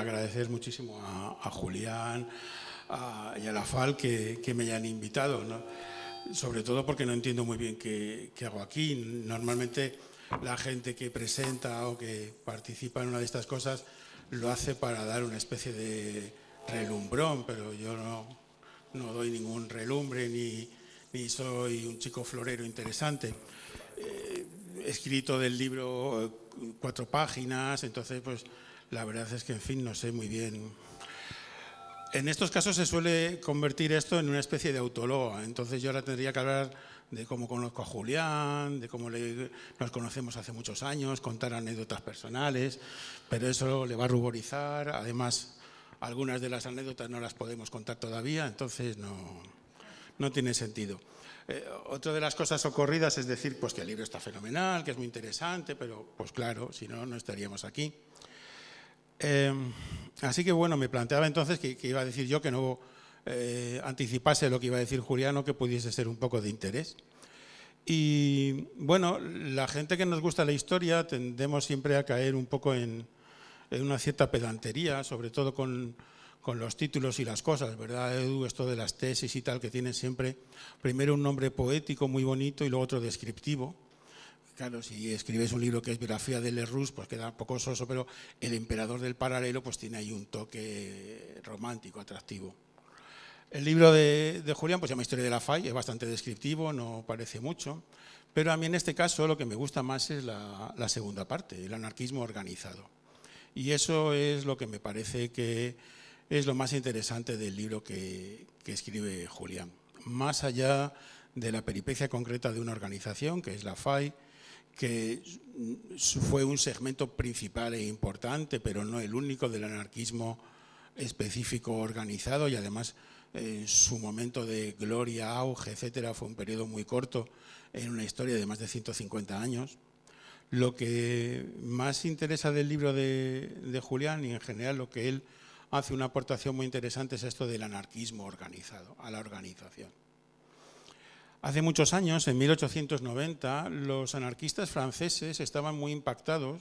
Agradecer muchísimo a Julián y a la FAL que me hayan invitado, ¿no? Sobre todo porque no entiendo muy bien qué hago aquí. Normalmente la gente que presenta o que participa en una de estas cosas lo hace para dar una especie de relumbrón, pero yo no doy ningún relumbre ni soy un chico florero interesante. He escrito del libro 4 páginas, entonces pues la verdad es que, en fin, no sé muy bien. En estos casos se suele convertir esto en una especie de autoloa. Entonces yo ahora tendría que hablar de cómo conozco a Julián, de cómo nos conocemos hace muchos años, contar anécdotas personales, pero eso le va a ruborizar. Además, algunas de las anécdotas no las podemos contar todavía, entonces no tiene sentido. Otra de las cosas ocurridas es decir pues que el libro está fenomenal, que es muy interesante, pero pues claro, si no, no estaríamos aquí. Así que bueno, me planteaba entonces que iba a decir yo que no anticipase lo que iba a decir Julián, que pudiese ser un poco de interés. Y bueno, la gente que nos gusta la historia tendemos siempre a caer un poco en una cierta pedantería, sobre todo con los títulos y las cosas, ¿verdad, Edu? Esto de las tesis y tal, que tienen siempre primero un nombre poético muy bonito y luego otro descriptivo. Claro, si escribes un libro que es biografía de Lerroux, pues queda un poco soso, pero El emperador del paralelo pues tiene ahí un toque romántico, atractivo. El libro de Julián pues se llama Historia de la FAI, es bastante descriptivo, no parece mucho, pero a mí en este caso lo que me gusta más es la segunda parte, el anarquismo organizado. Y eso es lo que me parece que es lo más interesante del libro que escribe Julián. Más allá de la peripecia concreta de una organización, que es la FAI, que fue un segmento principal e importante, pero no el único, del anarquismo específico organizado, y además su momento de gloria, auge, etcétera, fue un periodo muy corto en una historia de más de 150 años. Lo que más interesa del libro de Julián, y en general lo que él hace una aportación muy interesante, es esto del anarquismo organizado, a la organización. Hace muchos años, en 1890, los anarquistas franceses estaban muy impactados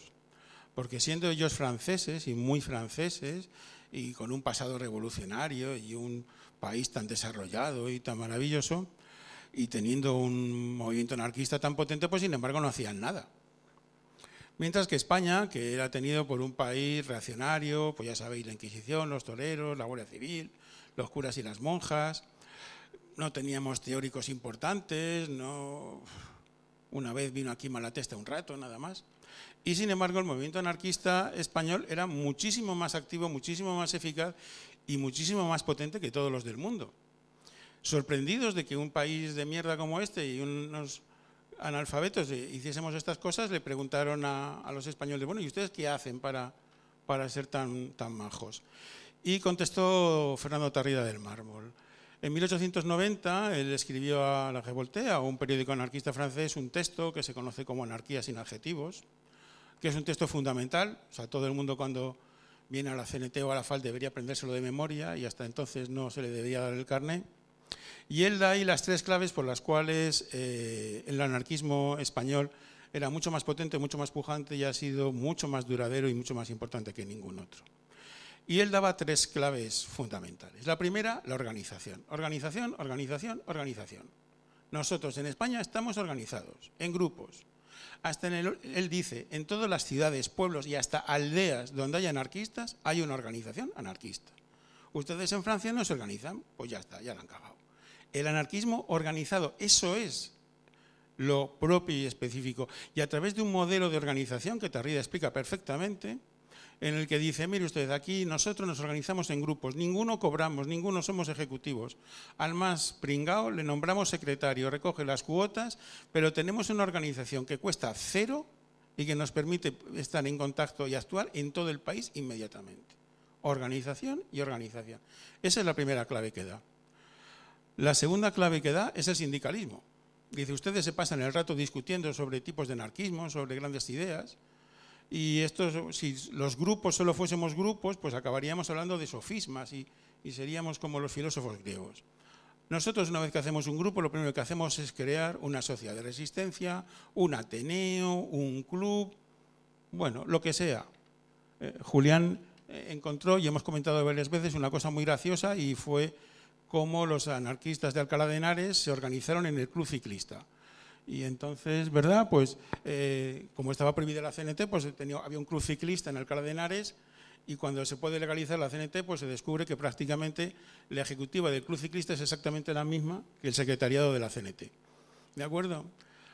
porque, siendo ellos franceses y muy franceses y con un pasado revolucionario y un país tan desarrollado y tan maravilloso y teniendo un movimiento anarquista tan potente, pues sin embargo no hacían nada. Mientras que España, que era tenido por un país reaccionario, pues ya sabéis, la Inquisición, los toreros, la Guardia Civil, los curas y las monjas. No teníamos teóricos importantes, no. Una vez vino aquí Malatesta un rato, nada más. Y sin embargo el movimiento anarquista español era muchísimo más activo, muchísimo más eficaz y muchísimo más potente que todos los del mundo. Sorprendidos de que un país de mierda como este y unos analfabetos hiciésemos estas cosas, le preguntaron a los españoles, bueno, ¿y ustedes qué hacen para ser tan majos? Y contestó Fernando Tarrida del Mármol. En 1890 él escribió a La Revoltea, un periódico anarquista francés, un texto que se conoce como Anarquía sin Adjetivos, que es un texto fundamental. O sea, todo el mundo cuando viene a la CNT o a la FAL debería aprendérselo de memoria y hasta entonces no se le debería dar el carné. Y él da ahí las 3 claves por las cuales el anarquismo español era mucho más potente, mucho más pujante y ha sido mucho más duradero y mucho más importante que ningún otro. Y él daba 3 claves fundamentales. La primera, la organización. Organización, organización, organización. Nosotros en España estamos organizados, en grupos. Hasta él dice, en todas las ciudades, pueblos y hasta aldeas donde hay anarquistas, hay una organización anarquista. Ustedes en Francia no se organizan, pues ya está, ya la han cagado. El anarquismo organizado, eso es lo propio y específico. Y a través de un modelo de organización que Tarrida explica perfectamente, en el que dice, mire usted, aquí nosotros nos organizamos en grupos, ninguno cobramos, ninguno somos ejecutivos. Al más pringao le nombramos secretario, recoge las cuotas, pero tenemos una organización que cuesta 0 y que nos permite estar en contacto y actuar en todo el país inmediatamente. Organización y organización. Esa es la primera clave que da. La segunda clave que da es el sindicalismo. Dice, ustedes se pasan el rato discutiendo sobre tipos de anarquismo, sobre grandes ideas. Y estos, si los grupos solo fuésemos grupos, pues acabaríamos hablando de sofismas y seríamos como los filósofos griegos. Nosotros, una vez que hacemos un grupo, lo primero que hacemos es crear una sociedad de resistencia, un ateneo, un club, bueno, lo que sea. Julián encontró, y hemos comentado varias veces, una cosa muy graciosa, y fue cómo los anarquistas de Alcalá de Henares se organizaron en el Club Ciclista. Y entonces, ¿verdad? Pues como estaba prohibida la CNT, pues había un Club Ciclista en Alcalá de Henares, y cuando se puede legalizar la CNT, pues se descubre que prácticamente la ejecutiva del Club Ciclista es exactamente la misma que el secretariado de la CNT. ¿De acuerdo?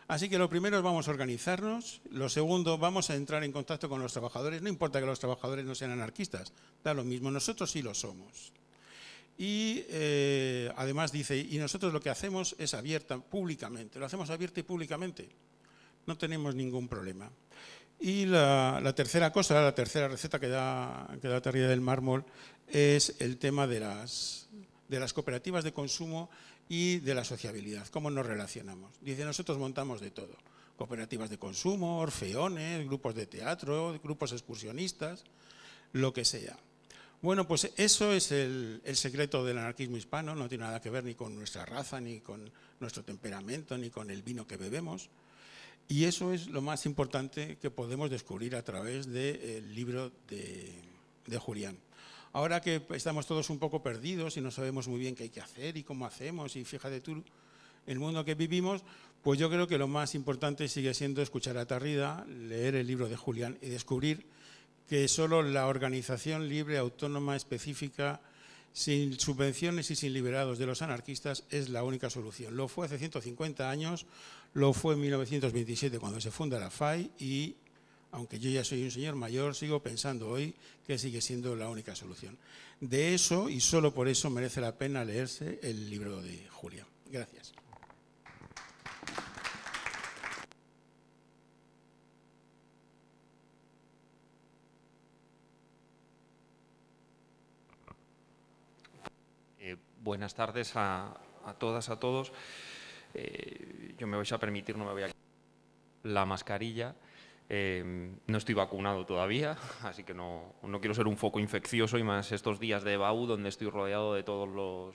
Así que lo primero es vamos a organizarnos, lo segundo vamos a entrar en contacto con los trabajadores, no importa que los trabajadores no sean anarquistas, da lo mismo, nosotros sí lo somos. Y además dice, y nosotros lo que hacemos es abierta públicamente, lo hacemos abierta y públicamente, no tenemos ningún problema. Y la tercera cosa, la tercera receta que da Tarrida del Mármol es el tema de las cooperativas de consumo y de la sociabilidad, cómo nos relacionamos. Dice, nosotros montamos de todo, cooperativas de consumo, orfeones, grupos de teatro, grupos excursionistas, lo que sea. Bueno, pues eso es el secreto del anarquismo hispano, no tiene nada que ver ni con nuestra raza, ni con nuestro temperamento, ni con el vino que bebemos. Y eso es lo más importante que podemos descubrir a través del libro de Julián. Ahora que estamos todos un poco perdidos y no sabemos muy bien qué hay que hacer y cómo hacemos, y fíjate tú el mundo que vivimos, pues yo creo que lo más importante sigue siendo escuchar a Tarrida, leer el libro de Julián y descubrir que solo la organización libre, autónoma, específica, sin subvenciones y sin liberados de los anarquistas es la única solución. Lo fue hace 150 años, lo fue en 1927 cuando se funda la FAI y, aunque yo ya soy un señor mayor, sigo pensando hoy que sigue siendo la única solución. De eso y solo por eso merece la pena leerse el libro de Julián. Gracias. Buenas tardes a todas, a todos. Yo me vais a permitir, no me voy a quitar la mascarilla. No estoy vacunado todavía, así que no quiero ser un foco infeccioso, y más estos días de EBAU, donde estoy rodeado de todos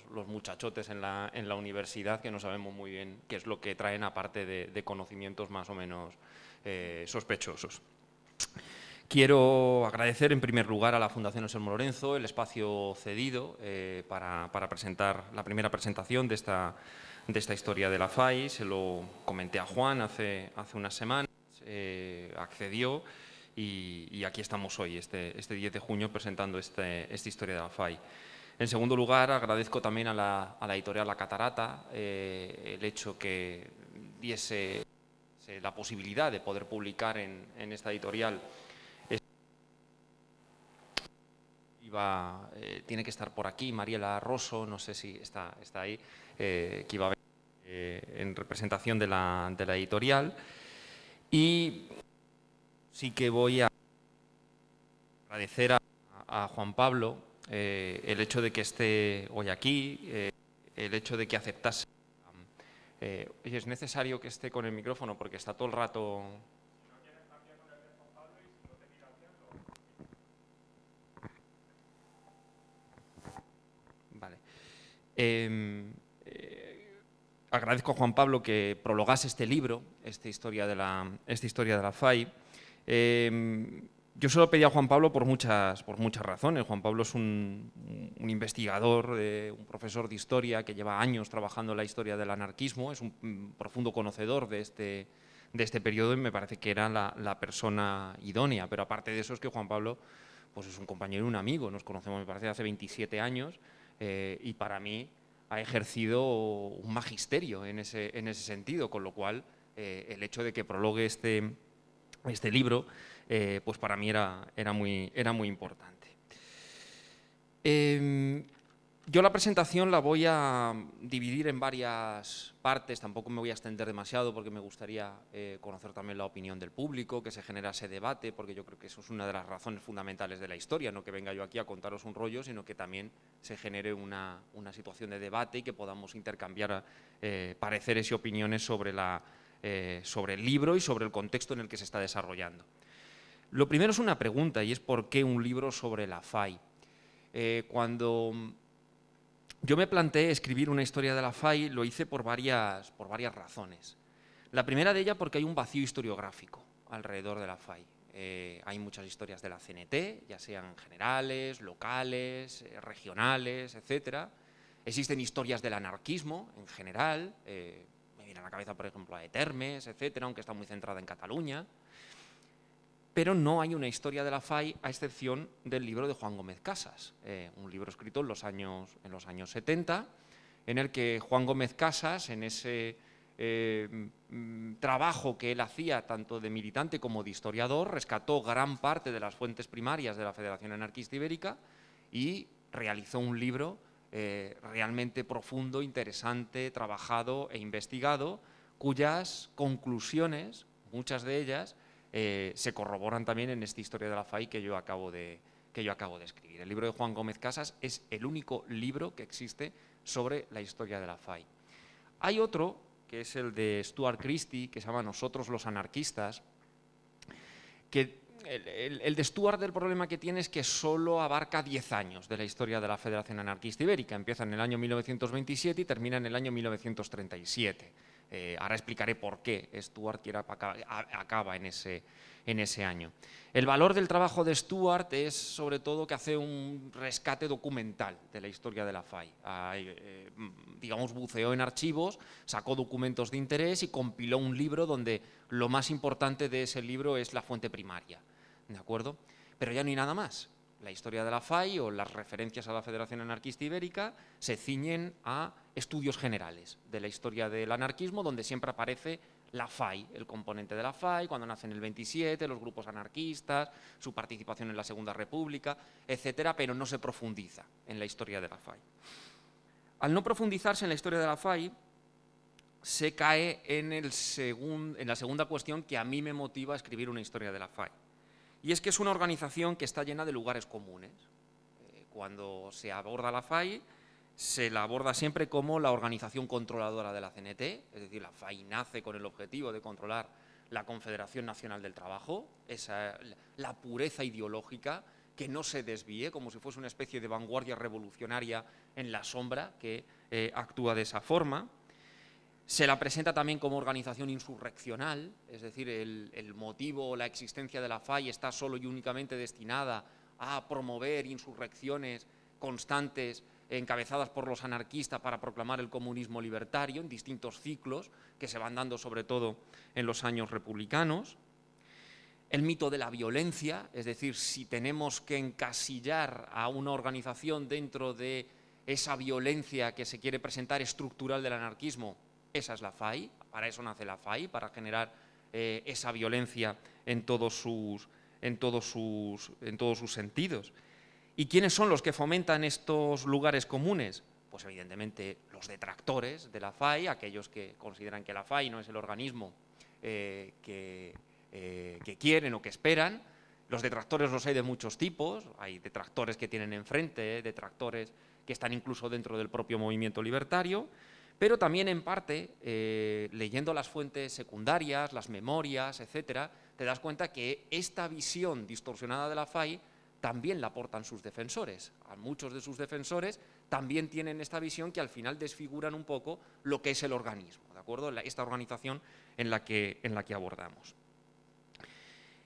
los muchachotes en la universidad, que no sabemos muy bien qué es lo que traen, aparte de conocimientos más o menos sospechosos. Quiero agradecer en primer lugar a la Fundación Anselmo Lorenzo el espacio cedido para presentar la primera presentación de esta historia de la FAI. Se lo comenté a Juan hace unas semanas, accedió y aquí estamos hoy, este 10 de junio, presentando esta historia de la FAI. En segundo lugar, agradezco también a la editorial La Catarata el hecho que diese la posibilidad de poder publicar en esta editorial. Tiene que estar por aquí Mariela Rosso, no sé si está ahí, que iba a venir en representación de la editorial. Y sí que voy a agradecer a Juan Pablo el hecho de que esté hoy aquí, el hecho de que aceptase. Es necesario que esté con el micrófono porque está todo el rato. Agradezco a Juan Pablo que prologase este libro, esta historia de la FAI. Yo se lo pedí a Juan Pablo por muchas razones. Juan Pablo es un investigador, un profesor de historia que lleva años trabajando en la historia del anarquismo, es un profundo conocedor de este periodo y me parece que era la persona idónea. Pero aparte de eso es que Juan Pablo pues es un compañero y un amigo, nos conocemos me parece hace 27 años. Y para mí ha ejercido un magisterio en ese sentido, con lo cual el hecho de que prologue este libro, pues para mí era muy importante. Yo la presentación la voy a dividir en varias partes, tampoco me voy a extender demasiado porque me gustaría conocer también la opinión del público, que se genera ese debate, porque yo creo que eso es una de las razones fundamentales de la historia, no que venga yo aquí a contaros un rollo, sino que también se genere una situación de debate y que podamos intercambiar pareceres y opiniones sobre el libro y sobre el contexto en el que se está desarrollando. Lo primero es una pregunta y es ¿por qué un libro sobre la FAI? Cuando yo me planteé escribir una historia de la FAI, lo hice por varias razones. La primera de ellas porque hay un vacío historiográfico alrededor de la FAI. Hay muchas historias de la CNT, ya sean generales, locales, regionales, etc. Existen historias del anarquismo en general, me viene a la cabeza, por ejemplo, a Etermes, etc., aunque está muy centrada en Cataluña. Pero no hay una historia de la FAI, a excepción del libro de Juan Gómez Casas, un libro escrito en los años 70, en el que Juan Gómez Casas, en ese trabajo que él hacía tanto de militante como de historiador, rescató gran parte de las fuentes primarias de la Federación Anarquista Ibérica y realizó un libro realmente profundo, interesante, trabajado e investigado, cuyas conclusiones, muchas de ellas, se corroboran también en esta historia de la FAI que yo acabo de escribir. El libro de Juan Gómez Casas es el único libro que existe sobre la historia de la FAI. Hay otro, que es el de Stuart Christie, que se llama Nosotros los anarquistas, que el de Stuart, el problema que tiene es que solo abarca 10 años de la historia de la Federación Anarquista Ibérica. Empieza en el año 1927 y termina en el año 1937. Ahora explicaré por qué Stuart acaba en ese año. El valor del trabajo de Stuart es, sobre todo, que hace un rescate documental de la historia de la FAI. Digamos, buceó en archivos, sacó documentos de interés y compiló un libro donde lo más importante de ese libro es la fuente primaria, ¿de acuerdo? Pero ya no hay nada más. La historia de la FAI o las referencias a la Federación Anarquista Ibérica se ciñen a estudios generales de la historia del anarquismo, donde siempre aparece la FAI, el componente de la FAI, cuando nace en el 27, los grupos anarquistas, su participación en la Segunda República, etcétera, pero no se profundiza en la historia de la FAI. Al no profundizarse en la historia de la FAI, se cae en la segunda cuestión que a mí me motiva a escribir una historia de la FAI. Y es que es una organización que está llena de lugares comunes. Cuando se aborda la FAI, se la aborda siempre como la organización controladora de la CNT, es decir, la FAI nace con el objetivo de controlar la Confederación Nacional del Trabajo, esa, la pureza ideológica que no se desvíe, como si fuese una especie de vanguardia revolucionaria en la sombra que actúa de esa forma. Se la presenta también como organización insurreccional, es decir, el motivo o la existencia de la FAI está solo y únicamente destinada a promover insurrecciones constantes encabezadas por los anarquistas para proclamar el comunismo libertario en distintos ciclos que se van dando sobre todo en los años republicanos. El mito de la violencia, es decir, si tenemos que encasillar a una organización dentro de esa violencia que se quiere presentar estructural del anarquismo, esa es la FAI, para eso nace la FAI, para generar esa violencia en todos sus sentidos. ¿Y quiénes son los que fomentan estos lugares comunes? Pues evidentemente los detractores de la FAI, aquellos que consideran que la FAI no es el organismo que quieren o que esperan. Los detractores los hay de muchos tipos, hay detractores que tienen enfrente, detractores que están incluso dentro del propio movimiento libertario. Pero también, en parte, leyendo las fuentes secundarias, las memorias, etcétera, te das cuenta que esta visión distorsionada de la FAI también la aportan sus defensores. A muchos de sus defensores también tienen esta visión que al final desfiguran un poco lo que es el organismo, ¿de acuerdo? Esta organización en la que abordamos.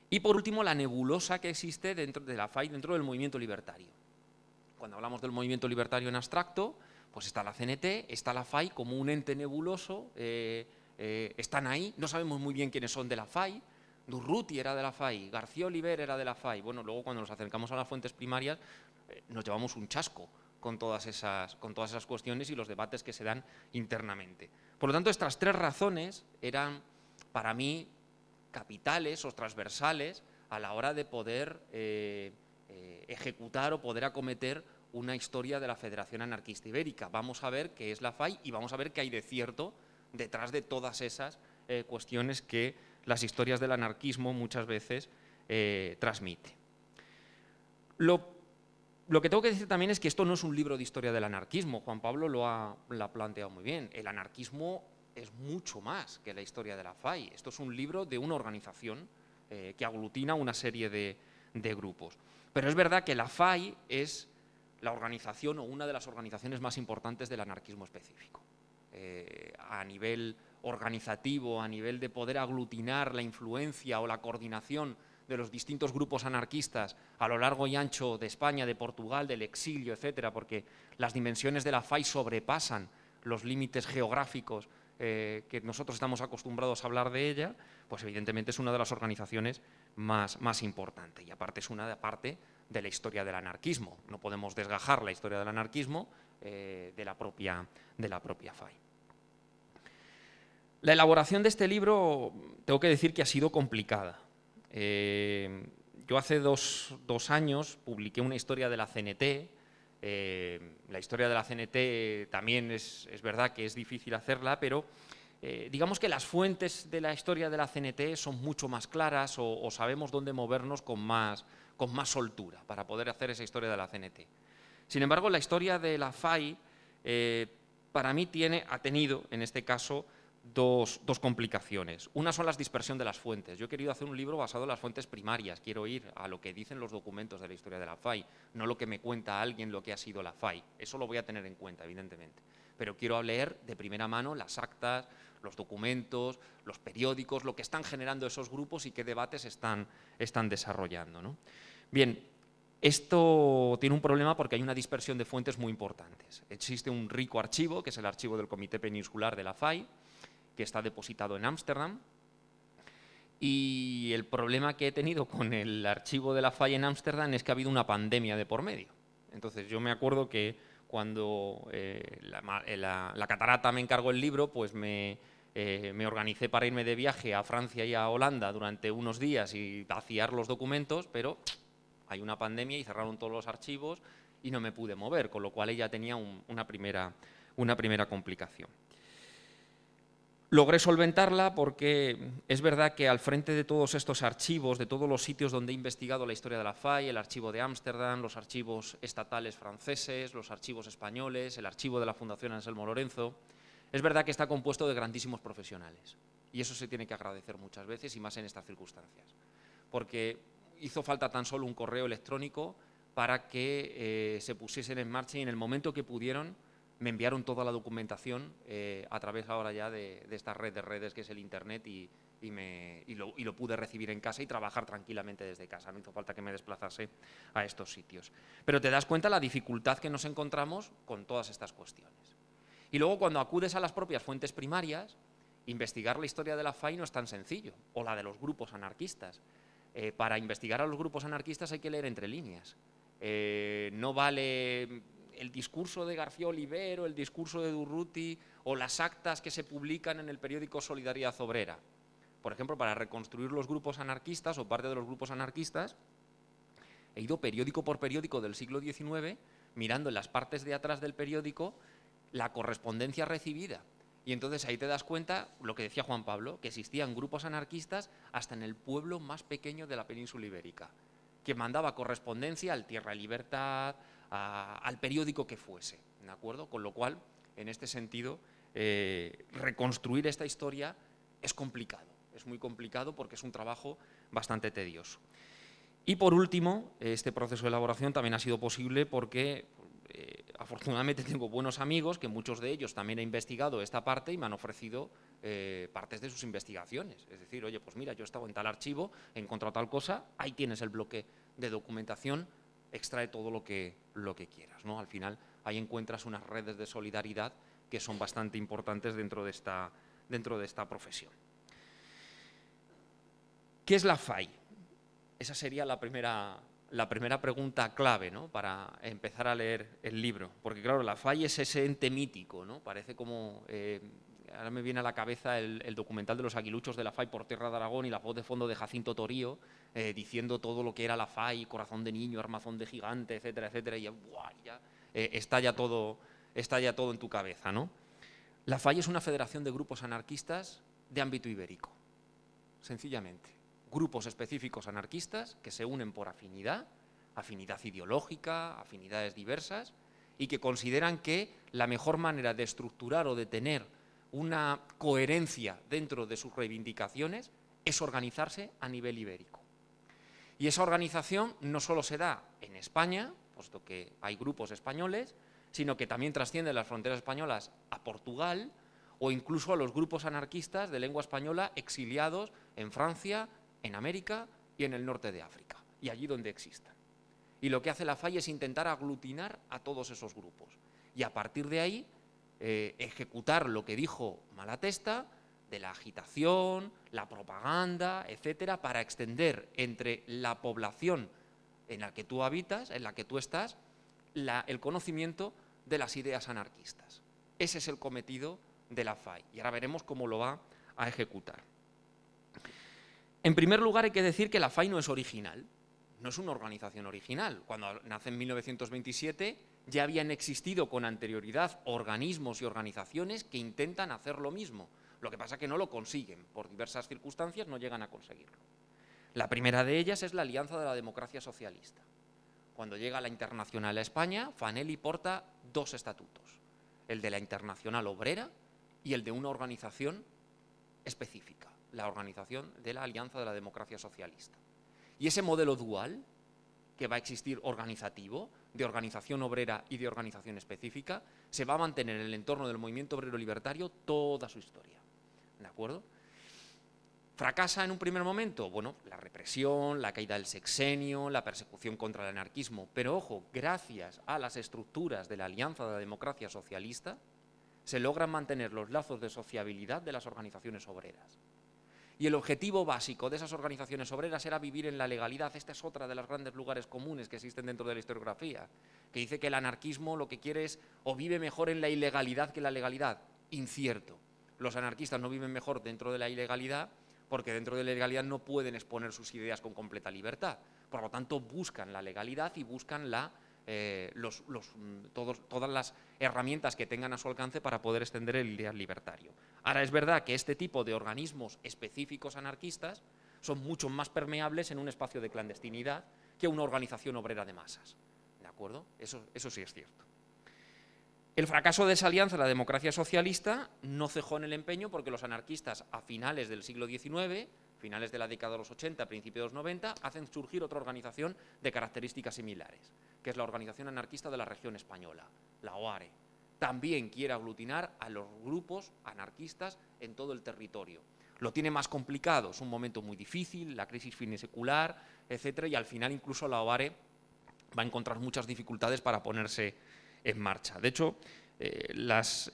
Y, por último, la nebulosa que existe dentro de la FAI, dentro del movimiento libertario. Cuando hablamos del movimiento libertario en abstracto, pues está la CNT, está la FAI como un ente nebuloso, están ahí, no sabemos muy bien quiénes son de la FAI, Durruti era de la FAI, García Oliver era de la FAI. Bueno, luego cuando nos acercamos a las fuentes primarias nos llevamos un chasco con todas esas cuestiones y los debates que se dan internamente. Por lo tanto, estas tres razones eran para mí capitales o transversales a la hora de poder ejecutar o poder acometer una historia de la Federación Anarquista Ibérica. Vamos a ver qué es la FAI y vamos a ver qué hay de cierto detrás de todas esas cuestiones que las historias del anarquismo muchas veces transmiten. Lo que tengo que decir también es que esto no es un libro de historia del anarquismo. Juan Pablo lo ha planteado muy bien. El anarquismo es mucho más que la historia de la FAI. Esto es un libro de una organización que aglutina una serie de grupos. Pero es verdad que la FAI es la organización o una de las organizaciones más importantes del anarquismo específico. A nivel organizativo, a nivel de poder aglutinar la influencia o la coordinación de los distintos grupos anarquistas a lo largo y ancho de España, de Portugal, del exilio, etcétera, porque las dimensiones de la FAI sobrepasan los límites geográficos que nosotros estamos acostumbrados a hablar de ella, pues evidentemente es una de las organizaciones más importantes. Y aparte es una parte de la historia del anarquismo. No podemos desgajar la historia del anarquismo de la propia FAI. La elaboración de este libro, tengo que decir que ha sido complicada. Yo hace dos años publiqué una historia de la CNT. La historia de la CNT también es verdad que es difícil hacerla, pero digamos que las fuentes de la historia de la CNT son mucho más claras o sabemos dónde movernos con más soltura para poder hacer esa historia de la CNT. Sin embargo, la historia de la FAI para mí ha tenido, en este caso, dos complicaciones. Una son las dispersión de las fuentes. Yo he querido hacer un libro basado en las fuentes primarias. Quiero ir a lo que dicen los documentos de la historia de la FAI, no lo que me cuenta alguien lo que ha sido la FAI. Eso lo voy a tener en cuenta, evidentemente. Pero quiero leer de primera mano las actas, los documentos, los periódicos, lo que están generando esos grupos y qué debates están desarrollando, ¿no? Bien. Esto tiene un problema porque hay una dispersión de fuentes muy importantes. Existe un rico archivo, que es el archivo del Comité Peninsular de la FAI, que está depositado en Ámsterdam. Y el problema que he tenido con el archivo de la FAI en Ámsterdam es que ha habido una pandemia de por medio. Entonces, yo me acuerdo que cuando la Catarata me encargó el libro, pues me organicé para irme de viaje a Francia y a Holanda durante unos días y vaciar los documentos, pero hay una pandemia y cerraron todos los archivos y no me pude mover, con lo cual ella tenía una primera complicación. Logré solventarla porque es verdad que al frente de todos estos archivos, de todos los sitios donde he investigado la historia de la FAI, el archivo de Ámsterdam, los archivos estatales franceses, los archivos españoles, el archivo de la Fundación Anselmo Lorenzo, es verdad que está compuesto de grandísimos profesionales. Y eso se tiene que agradecer muchas veces y más en estas circunstancias. Porque hizo falta tan solo un correo electrónico para que se pusiesen en marcha y en el momento que pudieron me enviaron toda la documentación a través ahora ya de esta red de redes que es el Internet y lo pude recibir en casa y trabajar tranquilamente desde casa. No hizo falta que me desplazase a estos sitios. Pero te das cuenta la dificultad que nos encontramos con todas estas cuestiones. Y luego cuando acudes a las propias fuentes primarias, investigar la historia de la FAI no es tan sencillo, o la de los grupos anarquistas. Para investigar a los grupos anarquistas hay que leer entre líneas. No vale el discurso de García Oliver o el discurso de Durruti o las actas que se publican en el periódico Solidaridad Obrera. Por ejemplo, para reconstruir los grupos anarquistas o parte de los grupos anarquistas, he ido periódico por periódico del siglo XIX mirando en las partes de atrás del periódico la correspondencia recibida. Y entonces ahí te das cuenta, lo que decía Juan Pablo, que existían grupos anarquistas hasta en el pueblo más pequeño de la península ibérica, que mandaba correspondencia al Tierra y Libertad, al periódico que fuese, ¿de acuerdo? Con lo cual, en este sentido, reconstruir esta historia es complicado, es muy complicado porque es un trabajo bastante tedioso. Y por último, este proceso de elaboración también ha sido posible porque afortunadamente tengo buenos amigos que muchos de ellos también han investigado esta parte y me han ofrecido partes de sus investigaciones. Es decir, oye, pues mira, yo he estado en tal archivo, he encontrado tal cosa, ahí tienes el bloque de documentación, extrae todo lo que quieras, ¿no? Al final ahí encuentras unas redes de solidaridad que son bastante importantes dentro de esta profesión. ¿Qué es la FAI? Esa sería la primera pregunta clave, ¿no?, para empezar a leer el libro, porque claro, la FAI es ese ente mítico, ¿no? Parece como, ahora me viene a la cabeza el documental de los aguiluchos de la FAI por Tierra de Aragón y la voz de fondo de Jacinto Torío, diciendo todo lo que era la FAI, corazón de niño, armazón de gigante, etcétera, etcétera, y ya estalla todo en tu cabeza, ¿no? La FAI es una federación de grupos anarquistas de ámbito ibérico, sencillamente. Grupos específicos anarquistas que se unen por afinidad, afinidad ideológica, afinidades diversas y que consideran que la mejor manera de estructurar o de tener una coherencia dentro de sus reivindicaciones es organizarse a nivel ibérico. Y esa organización no solo se da en España, puesto que hay grupos españoles, sino que también trasciende las fronteras españolas a Portugal o incluso a los grupos anarquistas de lengua española exiliados en Francia, en América y en el norte de África, y allí donde existan. Y lo que hace la FAI es intentar aglutinar a todos esos grupos y a partir de ahí ejecutar lo que dijo Malatesta de la agitación, la propaganda, etcétera, para extender entre la población en la que tú habitas, en la que tú estás, el conocimiento de las ideas anarquistas. Ese es el cometido de la FAI y ahora veremos cómo lo va a ejecutar. En primer lugar, hay que decir que la FAI no es original, no es una organización original. Cuando nace en 1927 ya habían existido con anterioridad organismos y organizaciones que intentan hacer lo mismo. Lo que pasa es que no lo consiguen, por diversas circunstancias no llegan a conseguirlo. La primera de ellas es la Alianza de la Democracia Socialista. Cuando llega la Internacional a España, Fanelli porta dos estatutos, el de la Internacional Obrera y el de una organización específica, la organización de la Alianza de la Democracia Socialista. Y ese modelo dual que va a existir organizativo, de organización obrera y de organización específica, se va a mantener en el entorno del movimiento obrero libertario toda su historia. ¿De acuerdo? ¿Fracasa en un primer momento? Bueno, la represión, la caída del sexenio, la persecución contra el anarquismo. Pero, ojo, gracias a las estructuras de la Alianza de la Democracia Socialista, se logran mantener los lazos de sociabilidad de las organizaciones obreras. Y el objetivo básico de esas organizaciones obreras era vivir en la legalidad. Esta es otra de los grandes lugares comunes que existen dentro de la historiografía, que dice que el anarquismo lo que quiere es o vive mejor en la ilegalidad que en la legalidad. Incierto. Los anarquistas no viven mejor dentro de la ilegalidad porque dentro de la legalidad no pueden exponer sus ideas con completa libertad. Por lo tanto, buscan la legalidad y buscan todas las herramientas que tengan a su alcance para poder extender el ideal libertario. Ahora, es verdad que este tipo de organismos específicos anarquistas son mucho más permeables en un espacio de clandestinidad que una organización obrera de masas. ¿De acuerdo? Eso sí es cierto. El fracaso de esa alianza, la democracia socialista, no cejó en el empeño porque los anarquistas a finales del siglo XIX, finales de la década de los 80, principios de los 90, hacen surgir otra organización de características similares, que es la Organización Anarquista de la Región Española, la OARE. También quiere aglutinar a los grupos anarquistas en todo el territorio. Lo tiene más complicado, es un momento muy difícil, la crisis finisecular, etcétera, y al final incluso la OARE va a encontrar muchas dificultades para ponerse en marcha. De hecho, las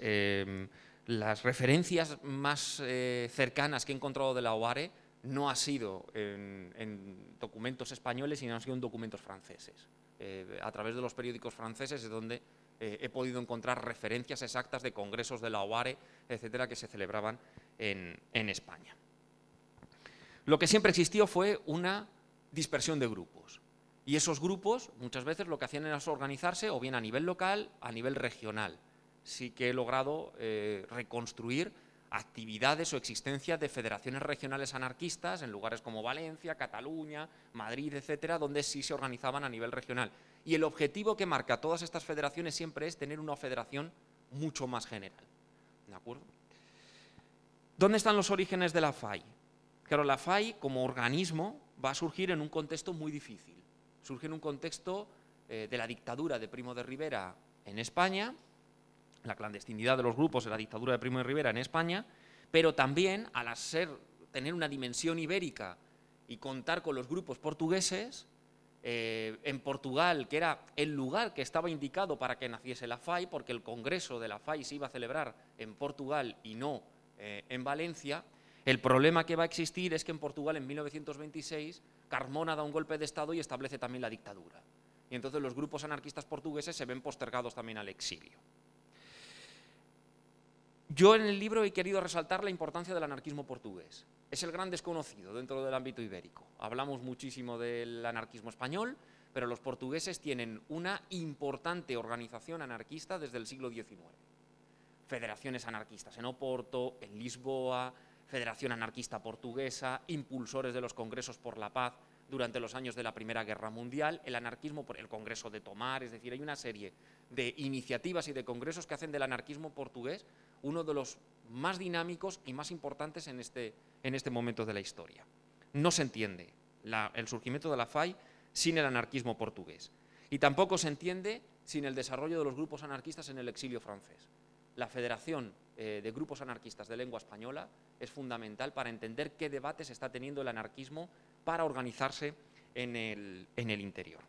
referencias más cercanas que he encontrado de la OARE no ha sido en documentos españoles, sino han sido en documentos franceses. A través de los periódicos franceses es donde he podido encontrar referencias exactas de congresos de la OARE, etcétera, que se celebraban en España. Lo que siempre existió fue una dispersión de grupos. Y esos grupos, muchas veces, lo que hacían era organizarse o bien a nivel local, a nivel regional. Sí que he logrado reconstruir actividades o existencias de federaciones regionales anarquistas en lugares como Valencia, Cataluña, Madrid, etcétera, donde sí se organizaban a nivel regional. Y el objetivo que marca todas estas federaciones siempre es tener una federación mucho más general. ¿De acuerdo? ¿Dónde están los orígenes de la FAI? Claro, la FAI como organismo va a surgir en un contexto muy difícil. Surge en un contexto de la dictadura de Primo de Rivera en España, la clandestinidad de los grupos de la dictadura de Primo de Rivera en España, pero también al tener una dimensión ibérica y contar con los grupos portugueses, en Portugal, que era el lugar que estaba indicado para que naciese la FAI, porque el congreso de la FAI se iba a celebrar en Portugal y no en Valencia. El problema que va a existir es que en Portugal, en 1926, Carmona da un golpe de Estado y establece también la dictadura. Y entonces los grupos anarquistas portugueses se ven postergados también al exilio. Yo en el libro he querido resaltar la importancia del anarquismo portugués. Es el gran desconocido dentro del ámbito ibérico. Hablamos muchísimo del anarquismo español, pero los portugueses tienen una importante organización anarquista desde el siglo XIX. Federaciones anarquistas en Oporto, en Lisboa, Federación Anarquista Portuguesa, impulsores de los congresos por la paz durante los años de la Primera Guerra Mundial, el anarquismo por el Congreso de Tomar, es decir, hay una serie de iniciativas y de congresos que hacen del anarquismo portugués uno de los más dinámicos y más importantes en este momento de la historia. No se entiende el surgimiento de la FAI sin el anarquismo portugués y tampoco se entiende sin el desarrollo de los grupos anarquistas en el exilio francés. La Federación de Grupos Anarquistas de Lengua Española es fundamental para entender qué debate se está teniendo el anarquismo para organizarse en el interior.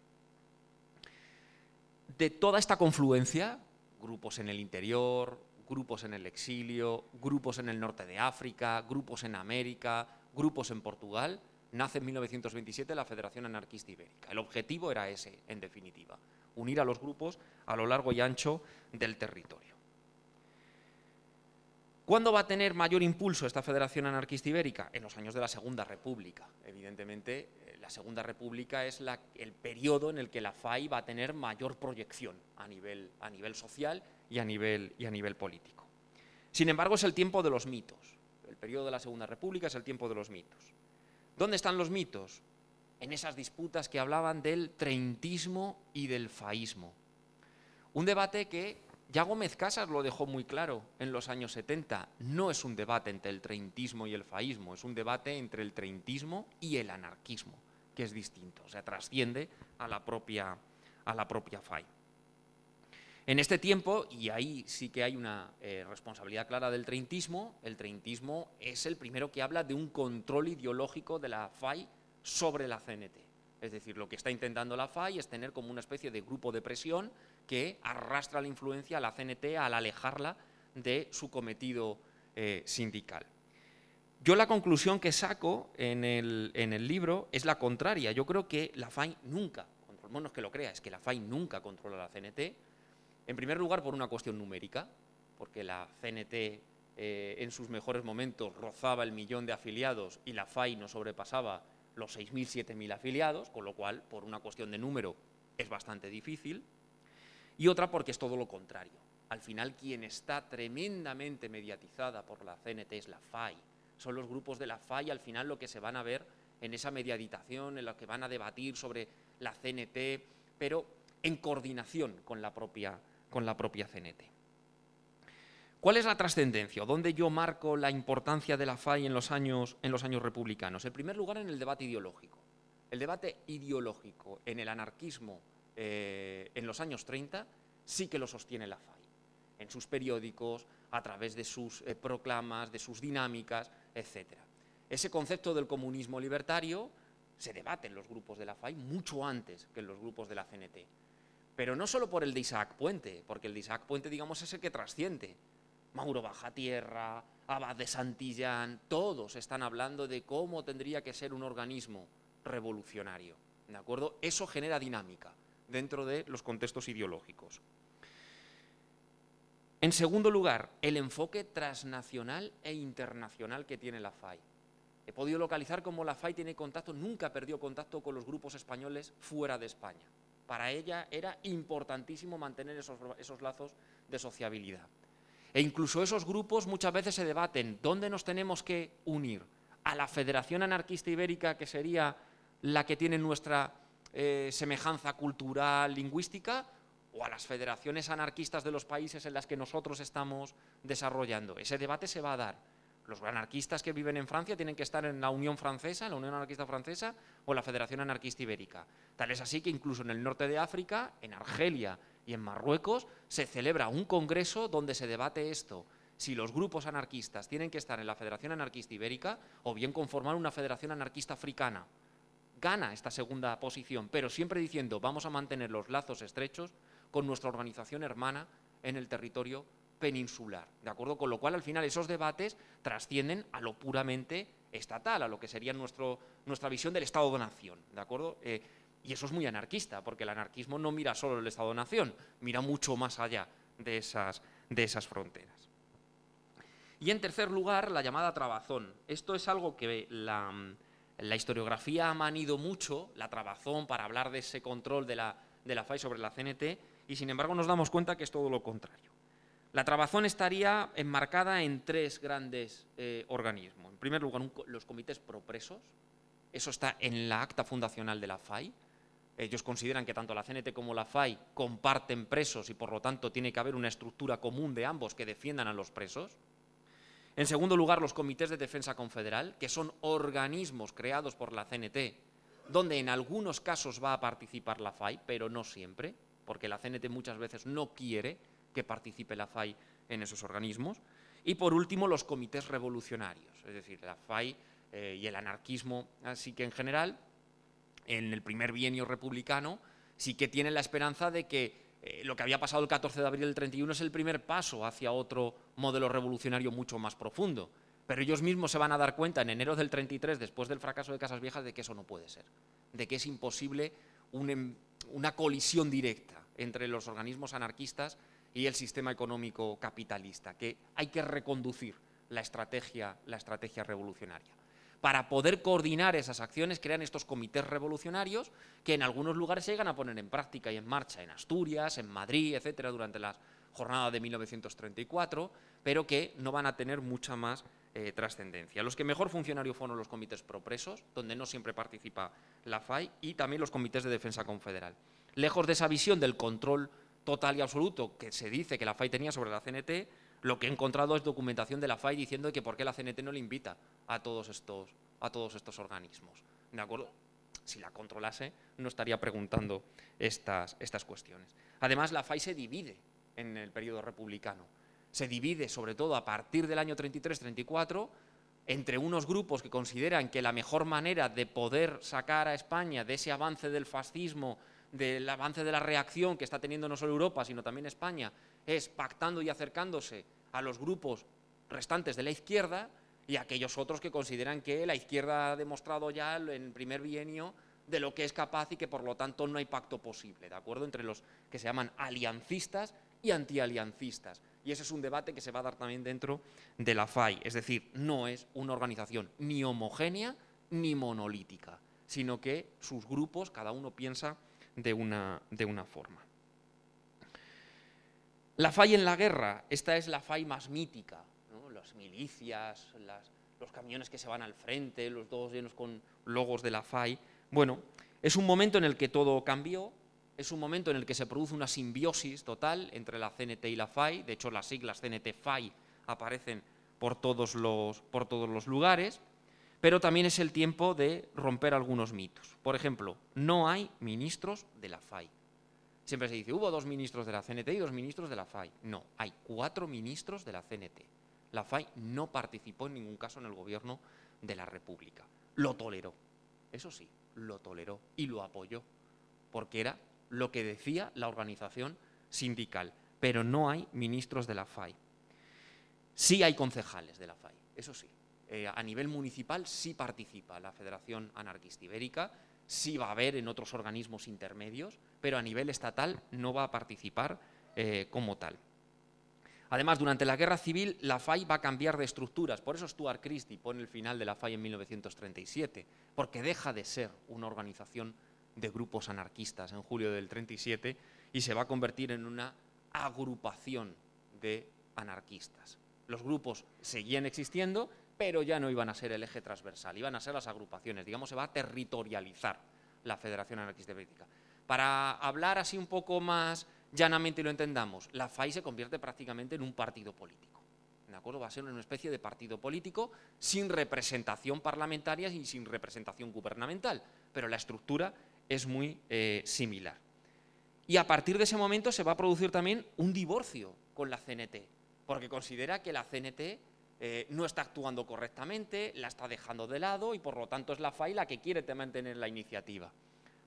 De toda esta confluencia, grupos en el interior, grupos en el exilio, grupos en el norte de África, grupos en América, grupos en Portugal, nace en 1927 la Federación Anarquista Ibérica. El objetivo era ese, en definitiva, unir a los grupos a lo largo y ancho del territorio. ¿Cuándo va a tener mayor impulso esta Federación Anarquista Ibérica? En los años de la Segunda República. Evidentemente, la Segunda República es el periodo en el que la FAI va a tener mayor proyección a nivel social y a nivel político. Sin embargo, es el tiempo de los mitos. El periodo de la Segunda República es el tiempo de los mitos. ¿Dónde están los mitos? En esas disputas que hablaban del treintismo y del faísmo. Un debate que ya Gómez Casas lo dejó muy claro en los años 70. No es un debate entre el treintismo y el faísmo, es un debate entre el treintismo y el anarquismo, que es distinto, o sea, trasciende a la propia FAI. En este tiempo, y ahí sí que hay una responsabilidad clara del treintismo, el treintismo es el primero que habla de un control ideológico de la FAI sobre la CNT. Es decir, lo que está intentando la FAI es tener como una especie de grupo de presión que arrastra la influencia a la CNT al alejarla de su cometido sindical. Yo la conclusión que saco en el libro es la contraria. Yo creo que la FAI nunca, por lo menos que lo crea, es que la FAI nunca controla la CNT. En primer lugar, por una cuestión numérica, porque la CNT en sus mejores momentos rozaba el 1.000.000 de afiliados y la FAI no sobrepasaba los 6.000, 7.000 afiliados, con lo cual, por una cuestión de número, es bastante difícil. Y otra porque es todo lo contrario. Al final, quien está tremendamente mediatizada por la CNT es la FAI. Son los grupos de la FAI, al final, lo que se van a ver en esa mediatización, en la que van a debatir sobre la CNT, pero en coordinación con la propia CNT. ¿Cuál es la trascendencia? ¿Dónde yo marco la importancia de la FAI en los años republicanos? En primer lugar, en el debate ideológico. El debate ideológico en el anarquismo en los años 30 sí que lo sostiene la FAI. En sus periódicos, a través de sus proclamas, de sus dinámicas, etc. Ese concepto del comunismo libertario se debate en los grupos de la FAI mucho antes que en los grupos de la CNT. Pero no solo por el de Isaac Puente, porque el de Isaac Puente, digamos, es el que trasciende. Mauro Bajatierra, Abad de Santillán, todos están hablando de cómo tendría que ser un organismo revolucionario, ¿de acuerdo? Eso genera dinámica dentro de los contextos ideológicos. En segundo lugar, el enfoque transnacional e internacional que tiene la FAI. He podido localizar cómo la FAI tiene contacto, nunca perdió contacto con los grupos españoles fuera de España. Para ella era importantísimo mantener esos lazos de sociabilidad. E incluso esos grupos muchas veces se debaten dónde nos tenemos que unir, a la Federación Anarquista Ibérica, que sería la que tiene nuestra semejanza cultural, lingüística, o a las federaciones anarquistas de los países en las que nosotros estamos desarrollando. Ese debate se va a dar. Los anarquistas que viven en Francia tienen que estar en la Unión Francesa, en la Unión Anarquista Francesa o la Federación Anarquista Ibérica. Tal es así que incluso en el norte de África, en Argelia y en Marruecos, se celebra un congreso donde se debate esto, si los grupos anarquistas tienen que estar en la Federación Anarquista Ibérica o bien conformar una Federación Anarquista Africana. Gana esta segunda posición, pero siempre diciendo vamos a mantener los lazos estrechos con nuestra organización hermana en el territorio peninsular, ¿de acuerdo? Con lo cual, al final, esos debates trascienden a lo puramente estatal, a lo que sería nuestra visión del Estado-nación, ¿de acuerdo? Y eso es muy anarquista, porque el anarquismo no mira solo el Estado-nación, mira mucho más allá de esas fronteras. Y, en tercer lugar, la llamada trabazón. Esto es algo que la historiografía ha manido mucho, la trabazón, para hablar de ese control de la FAI sobre la CNT, y, sin embargo, nos damos cuenta que es todo lo contrario. La trabazón estaría enmarcada en tres grandes organismos. En primer lugar, los comités propresos. Eso está en la acta fundacional de la FAI. Ellos consideran que tanto la CNT como la FAI comparten presos y, por lo tanto, tiene que haber una estructura común de ambos que defiendan a los presos. En segundo lugar, los comités de defensa confederal, que son organismos creados por la CNT, donde en algunos casos va a participar la FAI, pero no siempre, porque la CNT muchas veces no quiere que participe la FAI en esos organismos. Y, por último, los comités revolucionarios. Es decir, la FAI y el anarquismo, así que en general, en el primer bienio republicano, sí que tienen la esperanza de que lo que había pasado el 14 de abril del 31 es el primer paso hacia otro modelo revolucionario mucho más profundo. Pero ellos mismos se van a dar cuenta en enero del 33, después del fracaso de Casas Viejas, de que eso no puede ser, de que es imposible una colisión directa entre los organismos anarquistas y el sistema económico capitalista, que hay que reconducir la estrategia revolucionaria. Para poder coordinar esas acciones crean estos comités revolucionarios que en algunos lugares se llegan a poner en práctica y en marcha, en Asturias, en Madrid, etcétera, durante las jornadas de 1934, pero que no van a tener mucha más trascendencia. Los que mejor funcionaron fueron los comités propresos, donde no siempre participa la FAI, y también los comités de defensa confederal. Lejos de esa visión del control total y absoluto que se dice que la FAI tenía sobre la CNT, lo que he encontrado es documentación de la FAI diciendo que por qué la CNT no le invita a todos estos organismos. ¿De acuerdo? Si la controlase, no estaría preguntando estas cuestiones. Además, la FAI se divide en el periodo republicano. Se divide, sobre todo a partir del año 33-34, entre unos grupos que consideran que la mejor manera de poder sacar a España de ese avance del fascismo, del avance de la reacción que está teniendo no solo Europa, sino también España, es pactando y acercándose a los grupos restantes de la izquierda, y a aquellos otros que consideran que la izquierda ha demostrado ya en el primer bienio de lo que es capaz y que por lo tanto no hay pacto posible, ¿de acuerdo? Entre los que se llaman aliancistas y antialiancistas. Y ese es un debate que se va a dar también dentro de la FAI, es decir, no es una organización ni homogénea ni monolítica, sino que sus grupos, cada uno piensa de una forma. La FAI en la guerra, esta es la FAI más mítica, ¿no? Las milicias, los camiones que se van al frente, los dos llenos con logos de la FAI. Bueno, es un momento en el que todo cambió, es un momento en el que se produce una simbiosis total entre la CNT y la FAI, de hecho las siglas CNT-FAI aparecen por todos los lugares, pero también es el tiempo de romper algunos mitos. Por ejemplo, no hay ministros de la FAI. Siempre se dice, hubo dos ministros de la CNT y dos ministros de la FAI. No, hay 4 ministros de la CNT. La FAI no participó en ningún caso en el gobierno de la República. Lo toleró, eso sí, lo toleró y lo apoyó, porque era lo que decía la organización sindical, pero no hay ministros de la FAI. Sí hay concejales de la FAI, eso sí. A nivel municipal sí participa la Federación Anarquista Ibérica, sí va a haber en otros organismos intermedios, pero a nivel estatal no va a participar como tal. Además, durante la Guerra Civil, la FAI va a cambiar de estructuras. Por eso Stuart Christie pone el final de la FAI en 1937, porque deja de ser una organización de grupos anarquistas en julio del 37 y se va a convertir en una agrupación de anarquistas. Los grupos seguían existiendo, pero ya no iban a ser el eje transversal, iban a ser las agrupaciones, digamos, se va a territorializar la Federación Anarquista Ibérica. Para hablar así un poco más llanamente y lo entendamos, la FAI se convierte prácticamente en un partido político, ¿de acuerdo? Va a ser una especie de partido político sin representación parlamentaria y sin representación gubernamental, pero la estructura es muy similar. Y a partir de ese momento se va a producir también un divorcio con la CNT, porque considera que la CNT no está actuando correctamente, la está dejando de lado y, por lo tanto, es la FAI la que quiere mantener la iniciativa.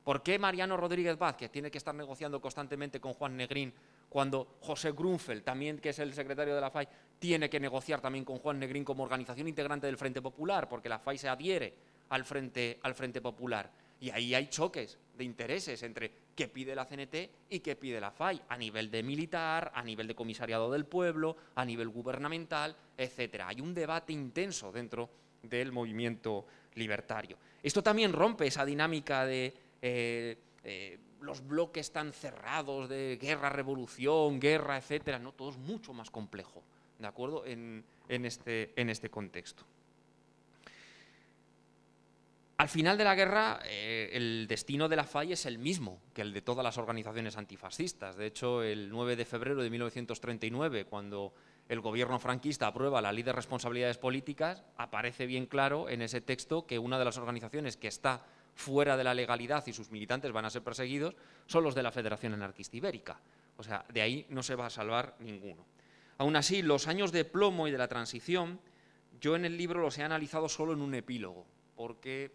¿Por qué Mariano Rodríguez Vázquez tiene que estar negociando constantemente con Juan Negrín cuando José Grunfeld, también que es el secretario de la FAI, tiene que negociar también con Juan Negrín como organización integrante del Frente Popular? Porque la FAI se adhiere al Frente Popular. Y ahí hay choques de intereses entre qué pide la CNT y qué pide la FAI, a nivel de militar, a nivel de comisariado del pueblo, a nivel gubernamental, etcétera. Hay un debate intenso dentro del movimiento libertario. Esto también rompe esa dinámica de los bloques tan cerrados de guerra, revolución, guerra, etcétera, ¿no? Todo es mucho más complejo, ¿de acuerdo?, en este contexto. Al final de la guerra, el destino de la FAI es el mismo que el de todas las organizaciones antifascistas. De hecho, el 9 de febrero de 1939, cuando el gobierno franquista aprueba la Ley de Responsabilidades Políticas, aparece bien claro en ese texto que una de las organizaciones que está fuera de la legalidad y sus militantes van a ser perseguidos son los de la Federación Anarquista Ibérica. O sea, de ahí no se va a salvar ninguno. Aún así, los años de plomo y de la transición… Yo en el libro los he analizado solo en un epílogo, porque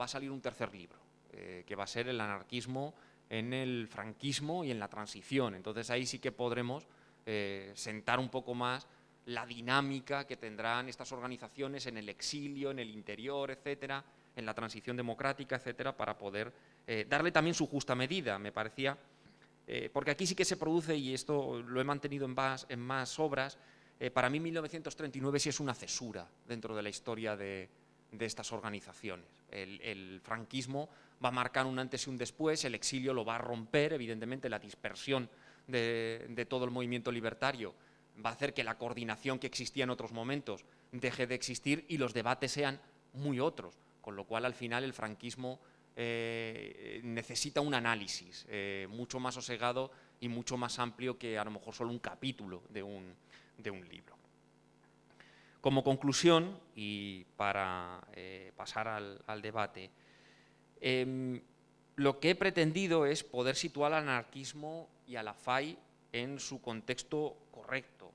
va a salir un tercer libro, que va a ser el anarquismo en el franquismo y en la transición. Entonces, ahí sí que podremos sentar un poco más la dinámica que tendrán estas organizaciones en el exilio, en el interior, etcétera, en la transición democrática, etcétera, para poder darle también su justa medida, me parecía, porque aquí sí que se produce, y esto lo he mantenido en más obras, para mí 1939 sí es una cesura dentro de la historia de estas organizaciones. El franquismo va a marcar un antes y un después, el exilio lo va a romper, evidentemente la dispersión de todo el movimiento libertario va a hacer que la coordinación que existía en otros momentos deje de existir y los debates sean muy otros, con lo cual al final el franquismo necesita un análisis mucho más sosegado y mucho más amplio que a lo mejor solo un capítulo de un libro. Como conclusión, y para pasar al debate, lo que he pretendido es poder situar al anarquismo y a la FAI en su contexto correcto,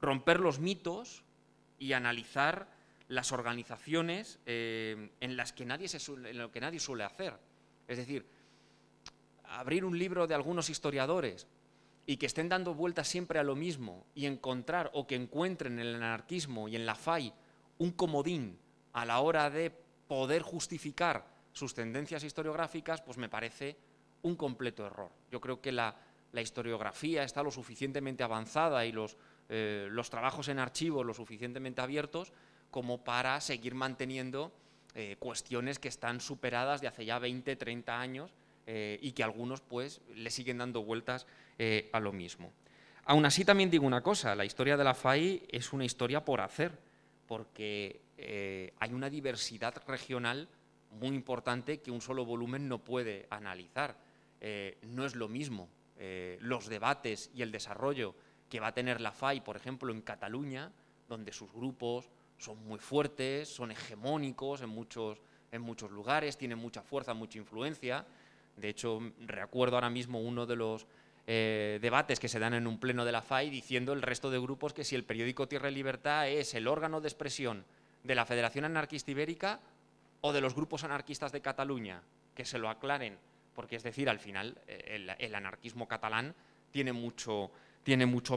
romper los mitos y analizar las organizaciones en lo que nadie suele hacer. Es decir, abrir un libro de algunos historiadores y que estén dando vueltas siempre a lo mismo y encontrar o que encuentren en el anarquismo y en la FAI un comodín a la hora de poder justificar sus tendencias historiográficas, pues me parece un completo error. Yo creo que la historiografía está lo suficientemente avanzada y los trabajos en archivos lo suficientemente abiertos como para seguir manteniendo cuestiones que están superadas de hace ya 20, 30 años y que algunos pues le siguen dando vueltas a lo mismo. Aún así también digo una cosa, la historia de la FAI es una historia por hacer, porque hay una diversidad regional muy importante que un solo volumen no puede analizar. No es lo mismo los debates y el desarrollo que va a tener la FAI, por ejemplo, en Cataluña, donde sus grupos son muy fuertes, son hegemónicos en muchos lugares, tienen mucha fuerza, mucha influencia. De hecho, recuerdo ahora mismo uno de los debates que se dan en un pleno de la FAI diciendo el resto de grupos que si el periódico Tierra y Libertad es el órgano de expresión de la Federación Anarquista Ibérica o de los grupos anarquistas de Cataluña, que se lo aclaren, porque es decir, al final el anarquismo catalán tiene mucho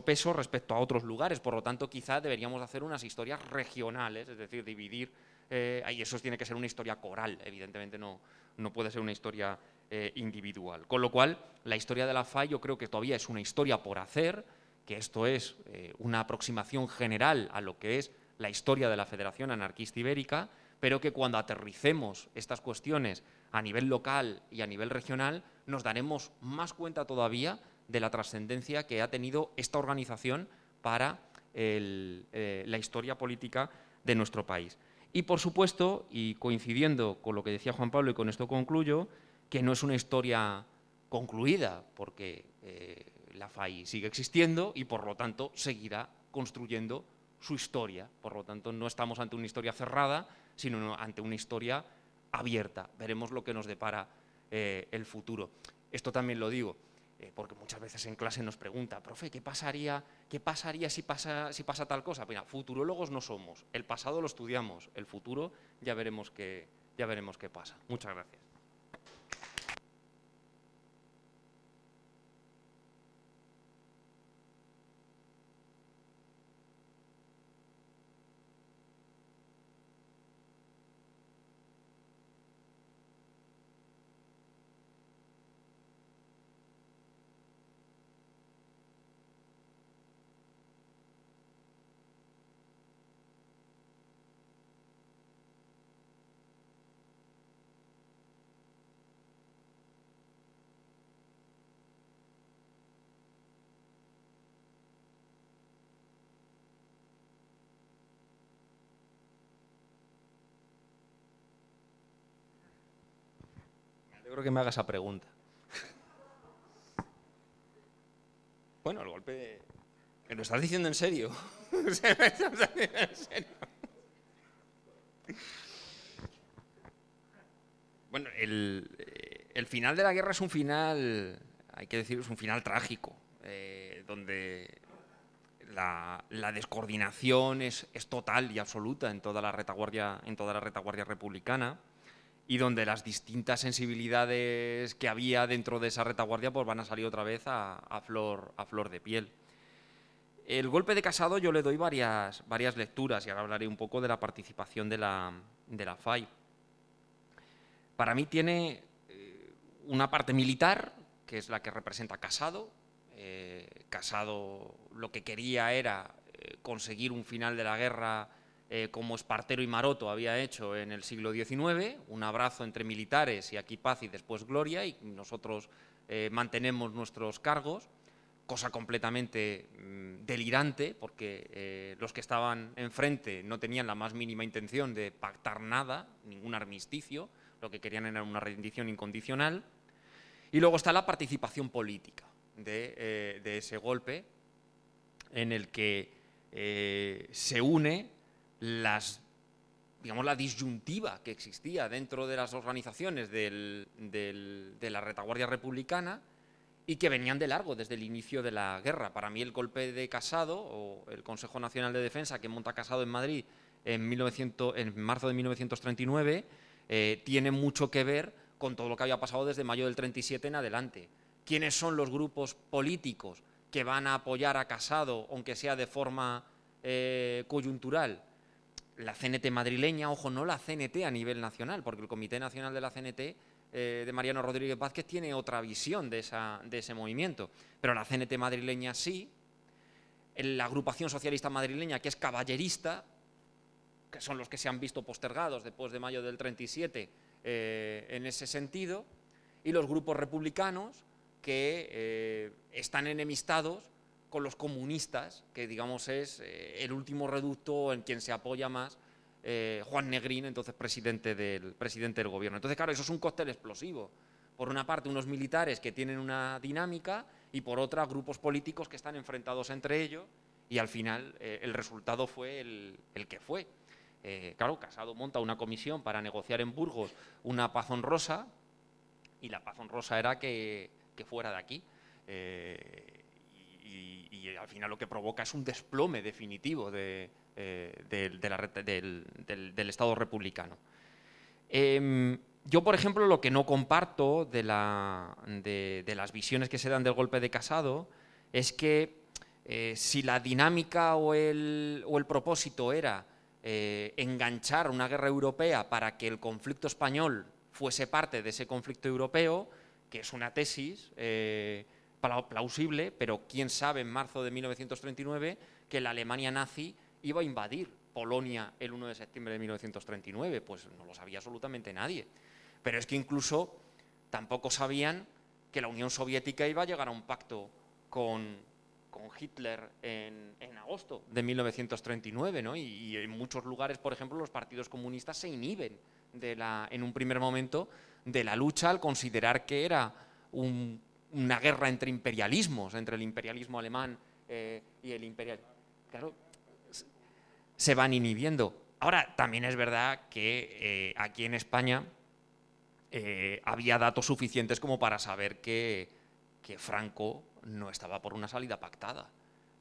peso respecto a otros lugares, por lo tanto quizá deberíamos hacer unas historias regionales, es decir, dividir, y eso tiene que ser una historia coral, evidentemente no puede ser una historia individual. Con lo cual, la historia de la FAI yo creo que todavía es una historia por hacer, que esto es una aproximación general a lo que es la historia de la Federación Anarquista Ibérica, pero que cuando aterricemos estas cuestiones a nivel local y a nivel regional, nos daremos más cuenta todavía de la trascendencia que ha tenido esta organización para la historia política de nuestro país. Y, por supuesto, y coincidiendo con lo que decía Juan Pablo, y con esto concluyo, que no es una historia concluida, porque la FAI sigue existiendo y, por lo tanto, seguirá construyendo su historia. Por lo tanto, no estamos ante una historia cerrada, sino ante una historia abierta. Veremos lo que nos depara el futuro. Esto también lo digo, porque muchas veces en clase nos pregunta, profe, ¿qué pasaría si pasa tal cosa? Mira, futurólogos no somos, el pasado lo estudiamos, el futuro ya veremos qué pasa. Muchas gracias. Creo que me haga esa pregunta. Bueno, el golpe de... ¿Me lo estás diciendo en serio? Bueno, el final de la guerra es un final, hay que decir, es un final trágico, donde la descoordinación es total y absoluta en toda la retaguardia republicana, y donde las distintas sensibilidades que había dentro de esa retaguardia pues van a salir otra vez a flor de piel. El golpe de Casado yo le doy varias lecturas, y ahora hablaré un poco de la participación de la FAI. Para mí tiene una parte militar, que es la que representa Casado. Casado lo que quería era conseguir un final de la guerra como Espartero y Maroto había hecho en el siglo XIX, un abrazo entre militares y aquí paz y después gloria, y nosotros mantenemos nuestros cargos. Cosa completamente delirante, porque los que estaban enfrente no tenían la más mínima intención de pactar nada, ningún armisticio, lo que querían era una rendición incondicional. Y luego está la participación política de ese golpe, en el que se une la disyuntiva que existía dentro de las organizaciones de la retaguardia republicana, y que venían de largo desde el inicio de la guerra. Para mí el golpe de Casado, o el Consejo Nacional de Defensa que monta Casado en Madrid en marzo de 1939, tiene mucho que ver con todo lo que había pasado desde mayo del 37 en adelante. ¿Quiénes son los grupos políticos que van a apoyar a Casado, aunque sea de forma coyuntural? La CNT madrileña, ojo, no la CNT a nivel nacional, porque el Comité Nacional de la CNT… de Mariano Rodríguez Vázquez tiene otra visión de ese movimiento, pero la CNT madrileña sí, la agrupación socialista madrileña, que es caballerista, que son los que se han visto postergados después de mayo del 37 en ese sentido, y los grupos republicanos que están enemistados con los comunistas, que digamos es el último reducto en quien se apoya más Juan Negrín, entonces presidente del gobierno. Entonces, claro, eso es un cóctel explosivo. Por una parte, unos militares que tienen una dinámica, y por otra, grupos políticos que están enfrentados entre ellos, y al final el resultado fue el que fue. Claro, Casado monta una comisión para negociar en Burgos una paz honrosa, y la paz honrosa era que fuera de aquí. Y al final lo que provoca es un desplome definitivo del Estado republicano. Yo, por ejemplo, lo que no comparto de las visiones que se dan del golpe de Casado es que si la dinámica o el propósito era enganchar una guerra europea para que el conflicto español fuese parte de ese conflicto europeo, que es una tesis plausible, pero quién sabe en marzo de 1939 que la Alemania nazi iba a invadir Polonia el 1 de septiembre de 1939, pues no lo sabía absolutamente nadie. Pero es que incluso tampoco sabían que la Unión Soviética iba a llegar a un pacto con Hitler en agosto de 1939, ¿no? Y en muchos lugares, por ejemplo, los partidos comunistas se inhiben en un primer momento de la lucha al considerar que era una guerra entre imperialismos, entre el imperialismo alemán y el imperialismo… Claro, se van inhibiendo. Ahora, también es verdad que aquí en España había datos suficientes como para saber que Franco no estaba por una salida pactada,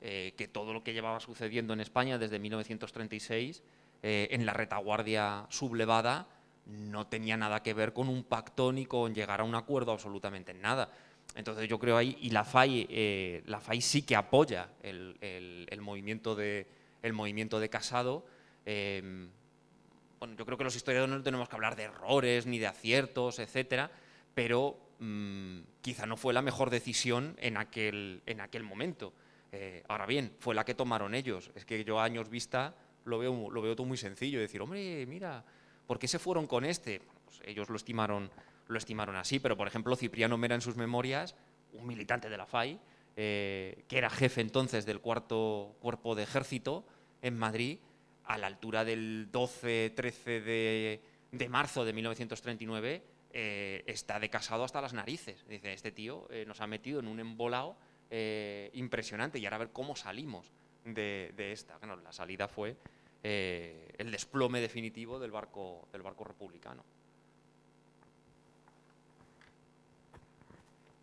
que todo lo que llevaba sucediendo en España desde 1936 en la retaguardia sublevada no tenía nada que ver con un pacto ni con llegar a un acuerdo absolutamente en nada. Entonces yo creo ahí, y la FAI sí que apoya el movimiento de Casado. Bueno, yo creo que los historiadores no tenemos que hablar de errores ni de aciertos, etcétera, pero quizá no fue la mejor decisión en aquel momento. Ahora bien, fue la que tomaron ellos. Es que yo a años vista lo veo todo muy sencillo, decir, hombre, mira, ¿por qué se fueron con este? Bueno, pues ellos lo estimaron así, pero por ejemplo Cipriano Mera en sus memorias, un militante de la FAI, que era jefe entonces del cuarto cuerpo de ejército en Madrid, a la altura del 12-13 de marzo de 1939, está de Casado hasta las narices. Dice, este tío nos ha metido en un embolado impresionante, y ahora a ver cómo salimos de esta. Bueno, la salida fue el desplome definitivo del barco republicano.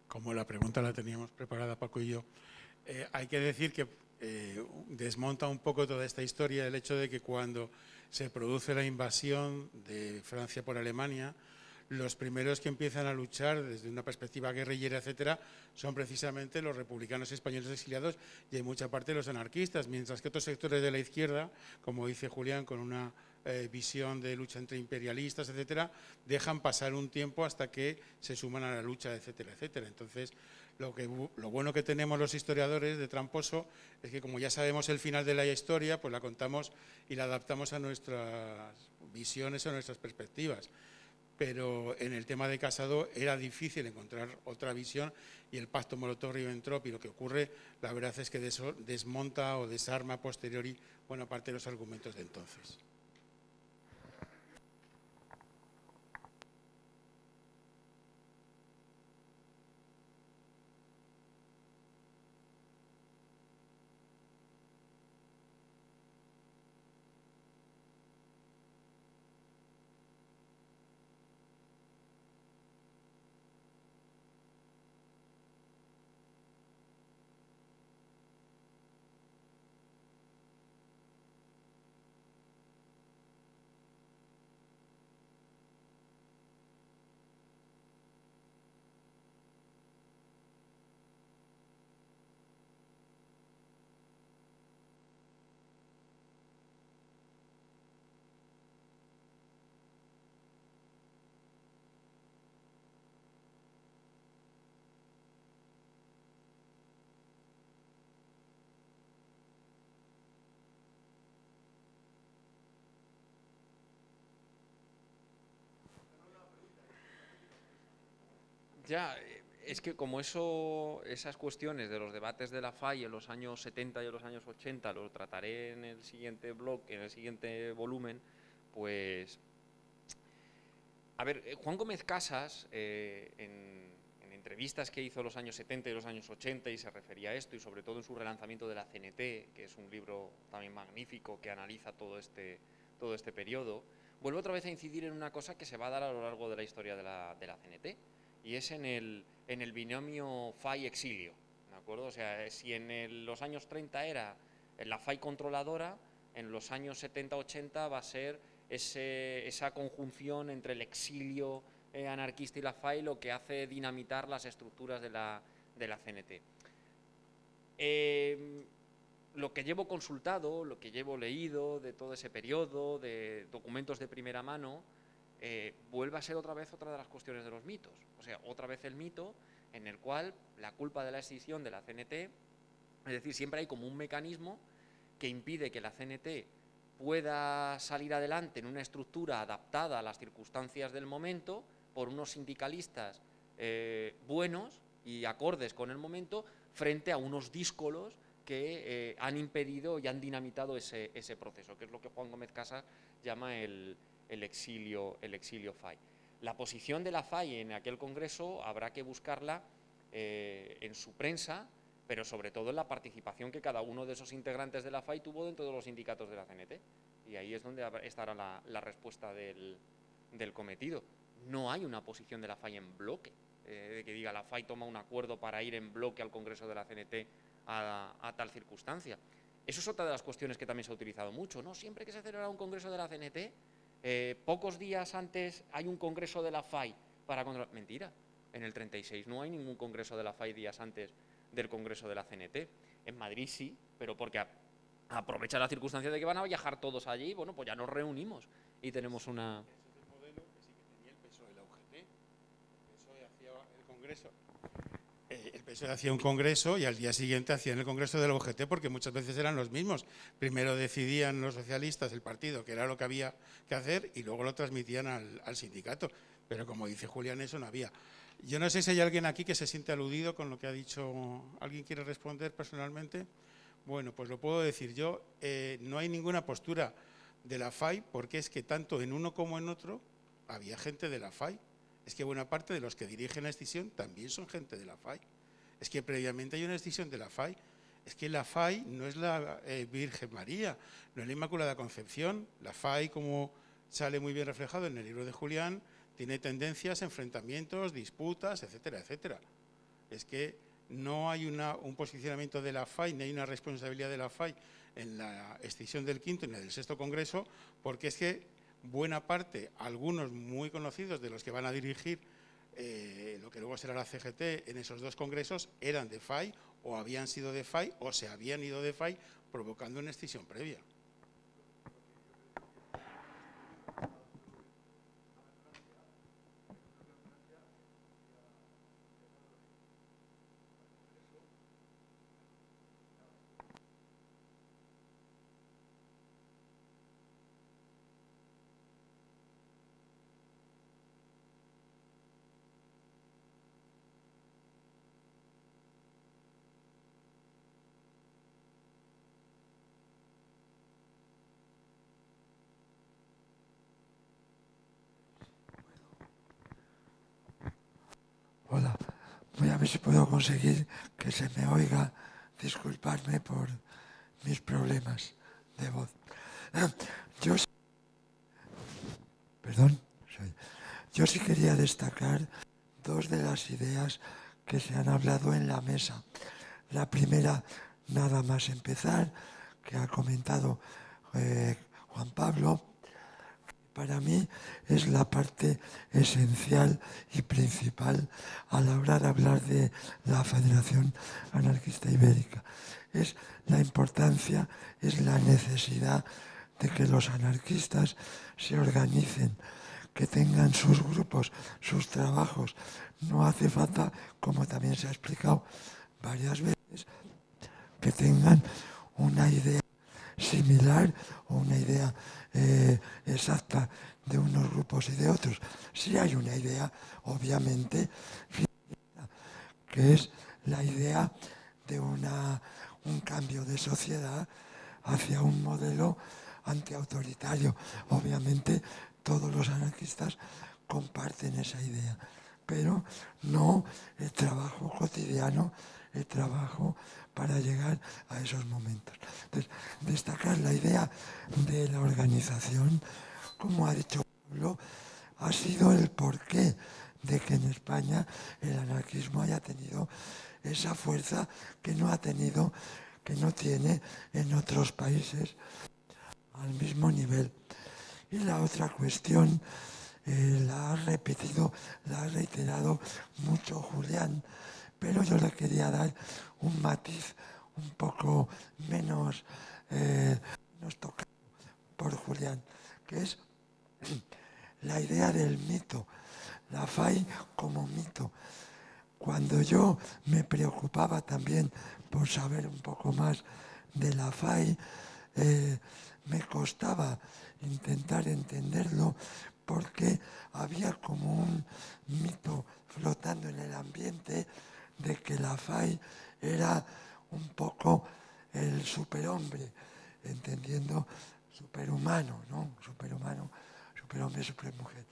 Como la pregunta la teníamos preparada Paco y yo, hay que decir que desmonta un poco toda esta historia el hecho de que cuando se produce la invasión de Francia por Alemania, los primeros que empiezan a luchar desde una perspectiva guerrillera, etcétera, son precisamente los republicanos españoles exiliados y en mucha parte los anarquistas, mientras que otros sectores de la izquierda, como dice Julián, con una visión de lucha entre imperialistas, etcétera, dejan pasar un tiempo hasta que se suman a la lucha, etcétera, etcétera. Entonces, lo bueno que tenemos los historiadores de tramposo es que, como ya sabemos el final de la historia, pues la contamos y la adaptamos a nuestras visiones o nuestras perspectivas. Pero en el tema de Casado era difícil encontrar otra visión, y el pacto Molotov-Ribbentrop y lo que ocurre, la verdad es que desmonta o desarma a posteriori buena parte de los argumentos de entonces. Ya, es que como esas cuestiones de los debates de la FAI en los años 70 y en los años 80 lo trataré en el siguiente blog, en el siguiente volumen, pues… A ver, Juan Gómez Casas, en entrevistas que hizo en los años 70 y los años 80, y se refería a esto, y sobre todo en su relanzamiento de la CNT, que es un libro también magnífico que analiza todo este periodo, vuelve otra vez a incidir en una cosa que se va a dar a lo largo de la historia de la CNT. Y es en el binomio FAI-exilio, ¿de acuerdo? O sea, si los años 30 era la FAI controladora, en los años 70-80 va a ser esa conjunción entre el exilio anarquista y la FAI lo que hace dinamitar las estructuras de la CNT. Lo que llevo consultado, lo que llevo leído de todo ese periodo, de documentos de primera mano… vuelve a ser otra vez otra de las cuestiones de los mitos. O sea, otra vez el mito en el cual la culpa de la escisión de la CNT, es decir, siempre hay como un mecanismo que impide que la CNT pueda salir adelante en una estructura adaptada a las circunstancias del momento por unos sindicalistas buenos y acordes con el momento frente a unos díscolos que han impedido y han dinamitado ese proceso, que es lo que Juan Gómez Casas llama el exilio FAI. La posición de la FAI en aquel congreso habrá que buscarla en su prensa, pero sobre todo en la participación que cada uno de esos integrantes de la FAI tuvo dentro de los sindicatos de la CNT. Y ahí es donde estará la respuesta del cometido. No hay una posición de la FAI en bloque, de que diga la FAI toma un acuerdo para ir en bloque al congreso de la CNT a tal circunstancia. Eso es otra de las cuestiones que también se ha utilizado mucho, ¿no? Siempre que se celebra un congreso de la CNT… pocos días antes hay un congreso de la FAI para controlar… Mentira, en el 36 no hay ningún congreso de la FAI días antes del congreso de la CNT. En Madrid sí, pero porque aprovecha la circunstancia de que van a viajar todos allí, bueno, pues ya nos reunimos y tenemos una… Ese es el modelo que sí que tenía el PSOE, la UGT. El PSOE hacía el congreso… El PSOE hacía un congreso y al día siguiente hacían el congreso de la UGT, porque muchas veces eran los mismos. Primero decidían los socialistas, el partido, que era lo que había que hacer, y luego lo transmitían al sindicato. Pero como dice Julián, eso no había. Yo no sé si hay alguien aquí que se siente aludido con lo que ha dicho. ¿Alguien quiere responder personalmente? Bueno, pues lo puedo decir yo. No hay ninguna postura de la FAI, porque es que tanto en uno como en otro había gente de la FAI. Es que buena parte de los que dirigen la escisión también son gente de la FAI. Es que previamente hay una escisión de la FAI. Es que la FAI no es la Virgen María, no es la Inmaculada Concepción. La FAI, como sale muy bien reflejado en el libro de Julián, tiene tendencias, enfrentamientos, disputas, etcétera, etcétera. Es que no hay un posicionamiento de la FAI, ni hay una responsabilidad de la FAI en la extinción del quinto ni del sexto congreso, porque es que buena parte, algunos muy conocidos de los que van a dirigir lo que luego será la CGT en esos dos congresos, eran de FAI o habían sido de FAI o se habían ido de FAI, provocando una escisión previa. Voy a ver si puedo conseguir que se me oiga, disculparme por mis problemas de voz. Yo sí quería destacar dos de las ideas que se han hablado en la mesa. La primera, nada más empezar, que ha comentado Juan Pablo, para mí es la parte esencial y principal a la hora de hablar de la Federación Anarquista Ibérica. Es la importancia, es la necesidad de que los anarquistas se organicen, que tengan sus grupos, sus trabajos. No hace falta, como también se ha explicado varias veces, que tengan una idea similar o una idea exacta de unos grupos y de otros. Sí hay una idea, obviamente, que es la idea de un cambio de sociedad hacia un modelo antiautoritario. Obviamente todos los anarquistas comparten esa idea, pero no el trabajo cotidiano, el trabajo para llegar a esos momentos. Entonces, destacar la idea de la organización, como ha dicho Pablo, ha sido el porqué de que en España el anarquismo haya tenido esa fuerza que no ha tenido, que no tiene en otros países al mismo nivel. Y la otra cuestión, la ha repetido, la ha reiterado mucho Julián, pero yo le quería dar un matiz un poco menos, tocado por Julián, que es la idea del mito, la FAI como mito. Cuando yo me preocupaba también por saber un poco más de la FAI, me costaba intentar entenderlo porque había como un mito flotando en el ambiente de que la FAI era un poco el superhombre, entendiendo superhumano, ¿no? Superhumano, superhombre, supermujer.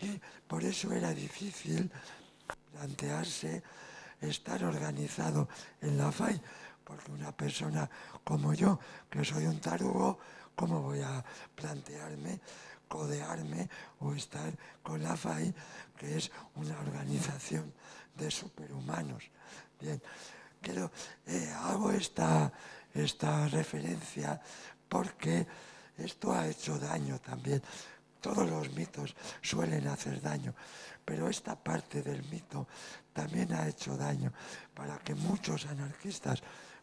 Y por eso era difícil plantearse estar organizado en la FAI, porque una persona como yo, que soy un tarugo, ¿cómo voy a plantearme codearme o estar con la FAI, que es una organización de superhumanos? Bien, pero, hago esta referencia porque esto ha hecho daño también. Todos los mitos suelen hacer daño, pero esta parte del mito también ha hecho daño para que muchos anarquistas,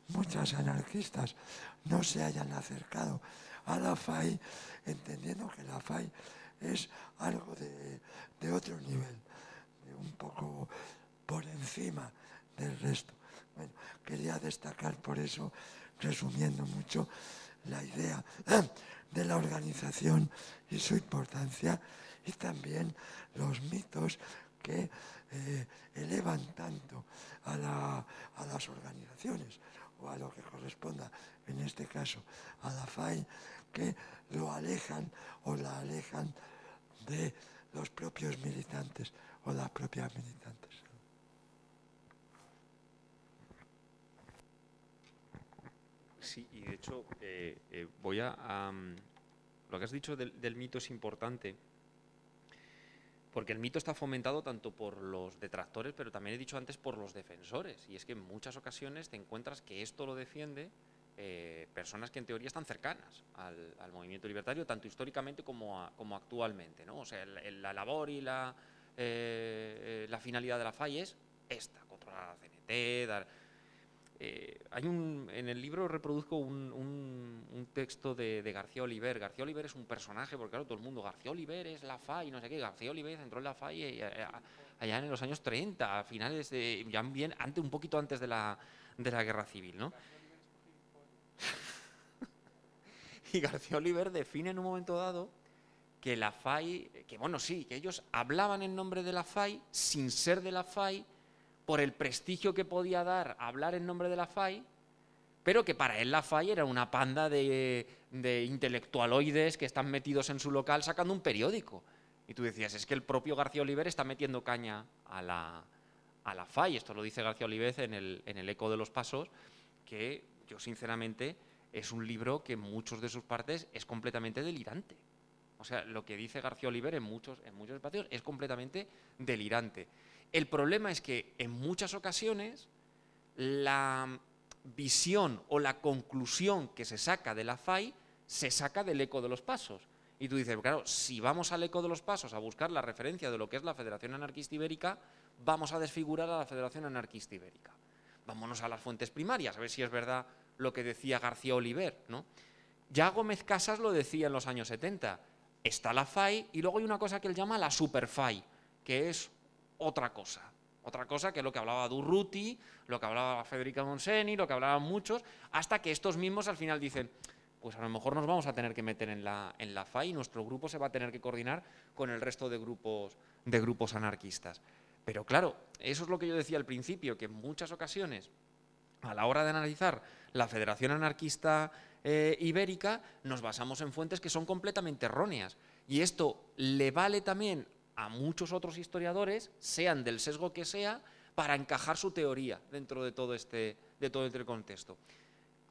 muchas anarquistas no se hayan acercado a la FAI, entendiendo que la FAI es algo de otro nivel, de un poco por encima del resto. Bueno, quería destacar por eso, resumiendo mucho, la idea de la organización y su importancia, y también los mitos que elevan tanto a las organizaciones, o a lo que corresponda, en este caso, a la FAI, que lo alejan o la alejan de los propios militantes o las propias militantes. Sí, y de hecho, lo que has dicho del mito es importante Porque el mito está fomentado tanto por los detractores, pero también he dicho antes por los defensores. Y es que en muchas ocasiones te encuentras que esto lo defiende personas que en teoría están cercanas al movimiento libertario, tanto históricamente como actualmente, ¿no? O sea, la labor y la finalidad de la FAI es esta, controlar a CNT, en el libro reproduzco un texto de García Oliver. García Oliver es un personaje, porque claro, todo el mundo, García Oliver es la FAI, no sé qué. García Oliver entró en la FAI allá en los años 30, a finales de, ya bien, antes, un poquito antes de la Guerra Civil, ¿no? Y García Oliver define en un momento dado que la FAI, que bueno, sí, que ellos hablaban en nombre de la FAI, sin ser de la FAI, por el prestigio que podía dar hablar en nombre de la FAI, pero que para él la FAI era una panda de intelectualoides que están metidos en su local sacando un periódico. Y tú decías, es que el propio García Oliver está metiendo caña a la FAI. Esto lo dice García Oliver en el Eco de los Pasos, que yo sinceramente es un libro que en muchos de sus partes es completamente delirante. O sea, lo que dice García Oliver en muchos espacios es completamente delirante. El problema es que en muchas ocasiones la visión o la conclusión que se saca de la FAI se saca del Eco de los Pasos. Y tú dices, claro, si vamos al Eco de los Pasos a buscar la referencia de lo que es la Federación Anarquista Ibérica, vamos a desfigurar a la Federación Anarquista Ibérica. Vámonos a las fuentes primarias, a ver si es verdad lo que decía García Oliver, ¿no? Ya Gómez Casas lo decía en los años 70. Está la FAI y luego hay una cosa que él llama la superFAI, que es otra cosa que es lo que hablaba Durruti, lo que hablaba Federica Monseni, lo que hablaban muchos, hasta que estos mismos al final dicen, pues a lo mejor nos vamos a tener que meter en la FAI y nuestro grupo se va a tener que coordinar con el resto de grupos anarquistas. Pero claro, eso es lo que yo decía al principio, que en muchas ocasiones, a la hora de analizar la Federación Anarquista Ibérica, nos basamos en fuentes que son completamente erróneas. Y esto le vale también a muchos otros historiadores, sean del sesgo que sea, para encajar su teoría dentro de todo este contexto.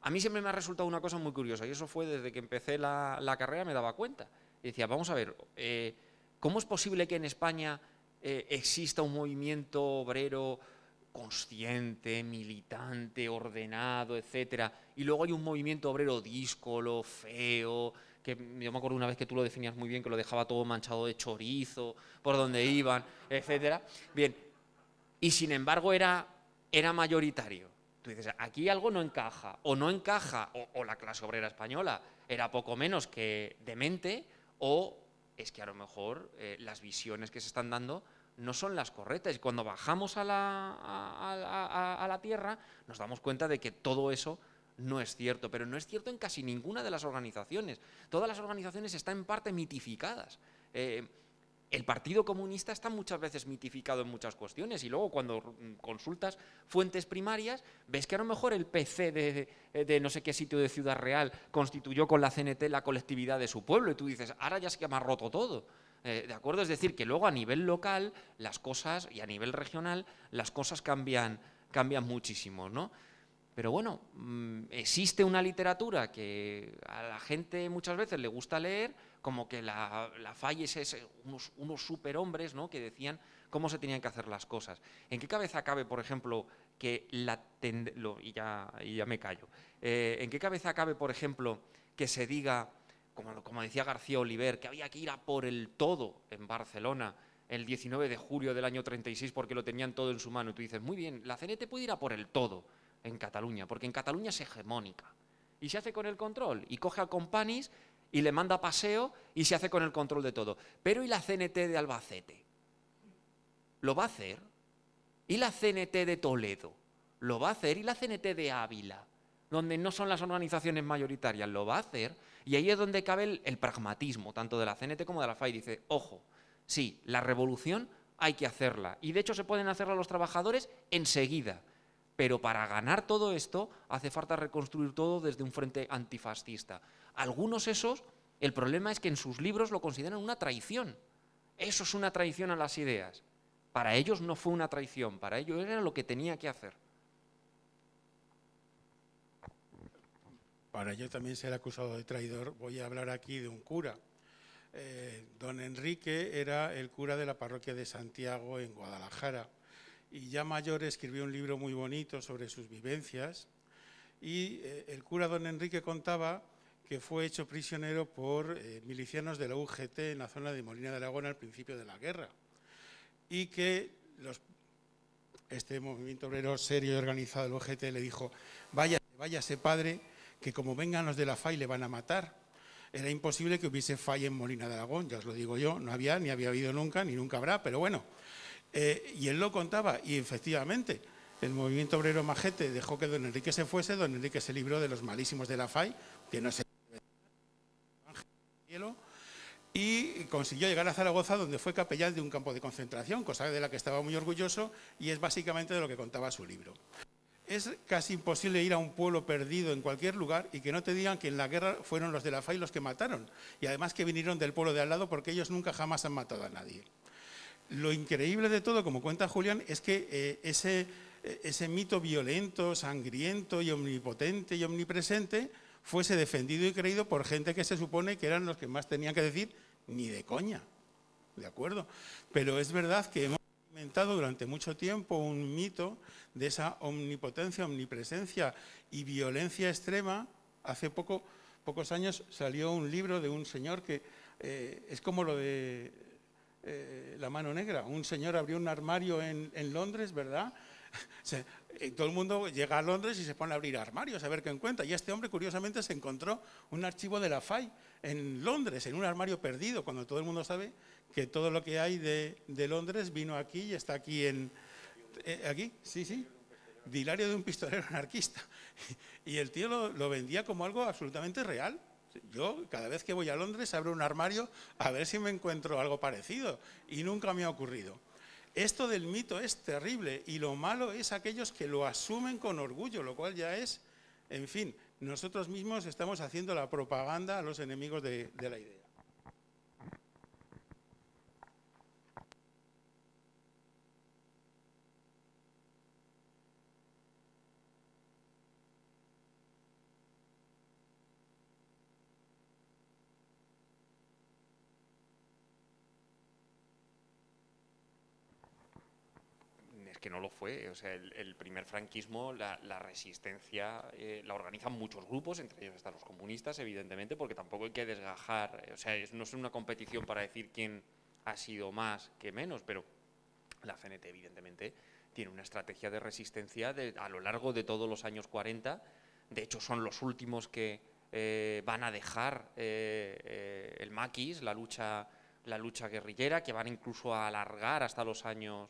A mí siempre me ha resultado una cosa muy curiosa, y eso fue desde que empecé la carrera me daba cuenta. Y decía, vamos a ver, ¿cómo es posible que en España exista un movimiento obrero consciente, militante, ordenado, etcétera, y luego hay un movimiento obrero díscolo, feo, que yo me acuerdo una vez que tú lo definías muy bien, que lo dejaba todo manchado de chorizo, por donde iban, etcétera? Bien, y sin embargo era mayoritario. Tú dices, aquí algo no encaja, o la clase obrera española era poco menos que demente, o es que a lo mejor las visiones que se están dando no son las correctas. Y cuando bajamos a la tierra nos damos cuenta de que todo eso no es cierto, pero no es cierto en casi ninguna de las organizaciones. Todas las organizaciones están en parte mitificadas. El Partido Comunista está muchas veces mitificado en muchas cuestiones y luego cuando consultas fuentes primarias ves que a lo mejor el PC de no sé qué sitio de Ciudad Real constituyó con la CNT la colectividad de su pueblo y tú dices, ahora ya se me ha roto todo. ¿De acuerdo? Es decir, que luego a nivel local las cosas, y a nivel regional, las cosas cambian muchísimo, ¿no? Pero bueno, existe una literatura que a la gente muchas veces le gusta leer, como que la FAI es unos superhombres, ¿no?, que decían cómo se tenían que hacer las cosas. ¿En qué cabeza cabe, por ejemplo, que ¿en qué cabeza cabe, por ejemplo, que se diga, como decía García Oliver, que había que ir a por el todo en Barcelona el 19 de julio del año 36 porque lo tenían todo en su mano? Y tú dices, muy bien, la CNT puede ir a por el todo en Cataluña, porque en Cataluña es hegemónica y se hace con el control, y coge al Companis y le manda paseo y se hace con el control de todo. Pero ¿y la CNT de Albacete? ¿Lo va a hacer? ¿Y la CNT de Toledo? ¿Lo va a hacer? ¿Y la CNT de Ávila? Donde no son las organizaciones mayoritarias, ¿lo va a hacer? Y ahí es donde cabe el pragmatismo, tanto de la CNT como de la FAI. Dice, ojo, sí, la revolución hay que hacerla, y de hecho se pueden hacerla los trabajadores enseguida. Pero para ganar todo esto hace falta reconstruir todo desde un frente antifascista. Algunos esos, el problema es que en sus libros lo consideran una traición. Eso es una traición a las ideas. Para ellos no fue una traición, para ellos era lo que tenía que hacer. Para ello también ser acusado de traidor, voy a hablar aquí de un cura Don Enrique era el cura de la parroquia de Santiago en Guadalajara y ya mayor escribió un libro muy bonito sobre sus vivencias y el cura don Enrique contaba que fue hecho prisionero por milicianos de la UGT en la zona de Molina de Aragón al principio de la guerra y que este movimiento obrero serio y organizado del UGT le dijo: váyase, váyase padre, que como vengan los de la FAI le van a matar. Era imposible que hubiese FAI en Molina de Aragón, ya os lo digo yo, no había, ni había habido nunca, ni nunca habrá, pero bueno. Y él lo contaba, y efectivamente, el movimiento obrero majete dejó que don Enrique se fuese, don Enrique se libró de los malísimos de la FAI, que no se... y consiguió llegar a Zaragoza, donde fue capellán de un campo de concentración, cosa de la que estaba muy orgulloso, y es básicamente de lo que contaba su libro. Es casi imposible ir a un pueblo perdido en cualquier lugar y que no te digan que en la guerra fueron los de la FAI los que mataron, y además que vinieron del pueblo de al lado porque ellos nunca jamás han matado a nadie. Lo increíble de todo, como cuenta Julián, es que ese mito violento, sangriento y omnipotente y omnipresente fuese defendido y creído por gente que se supone que eran los que más tenían que decir, ni de coña, ¿de acuerdo? Pero es verdad que hemos alimentado durante mucho tiempo un mito de esa omnipotencia, omnipresencia y violencia extrema. Hace pocos años salió un libro de un señor que es como lo de La mano negra. Un señor abrió un armario en Londres, ¿verdad? Todo el mundo llega a Londres y se pone a abrir armarios a ver qué encuentra. Y este hombre, curiosamente, se encontró un archivo de la FAI en Londres, en un armario perdido, cuando todo el mundo sabe que todo lo que hay de Londres vino aquí y está aquí en... ¿Aquí? Sí, sí. Diario de un pistolero anarquista. Y el tío lo vendía como algo absolutamente real. Yo, cada vez que voy a Londres, abro un armario a ver si me encuentro algo parecido. Y nunca me ha ocurrido. Esto del mito es terrible y lo malo es aquellos que lo asumen con orgullo, lo cual ya es, en fin, nosotros mismos estamos haciendo la propaganda a los enemigos de la idea. Que no lo fue, o sea, el primer franquismo, la resistencia la organizan muchos grupos, entre ellos están los comunistas, evidentemente, porque tampoco hay que desgajar, o sea, no es una competición para decir quién ha sido más que menos, pero la CNT, evidentemente, tiene una estrategia de resistencia a lo largo de todos los años 40, de hecho, son los últimos que van a dejar el maquis, la lucha guerrillera, que van incluso a alargar hasta los años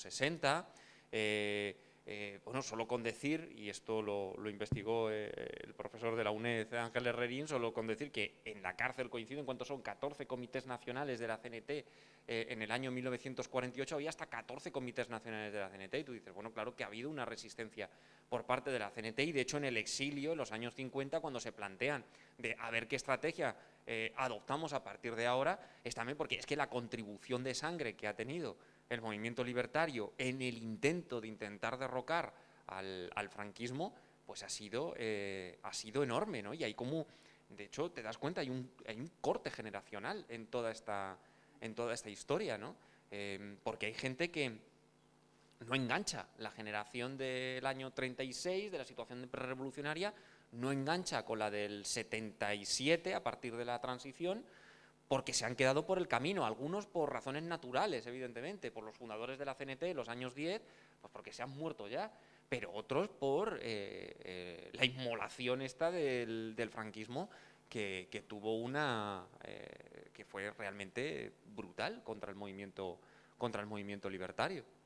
60, bueno, solo con decir, y esto lo investigó el profesor de la UNED, Ángel Herrerín, solo con decir que en la cárcel coinciden, ¿cuántos son? 14 comités nacionales de la CNT, en el año 1948 había hasta 14 comités nacionales de la CNT, y tú dices, bueno, claro que ha habido una resistencia por parte de la CNT, y de hecho en el exilio, en los años 50, cuando se plantean de a ver qué estrategia adoptamos a partir de ahora, es también porque es que la contribución de sangre que ha tenido el movimiento libertario en el intento de intentar derrocar al franquismo, pues ha sido enorme, ¿no? Y hay como, de hecho, te das cuenta, hay un corte generacional en toda esta historia, ¿no? Porque hay gente que no engancha, la generación del año 36, de la situación prerevolucionaria, no engancha con la del 77 a partir de la transición, porque se han quedado por el camino, algunos por razones naturales, evidentemente, por los fundadores de la CNT en los años 10, pues porque se han muerto ya, pero otros por la inmolación esta del franquismo que tuvo una… que fue realmente brutal contra el movimiento libertario.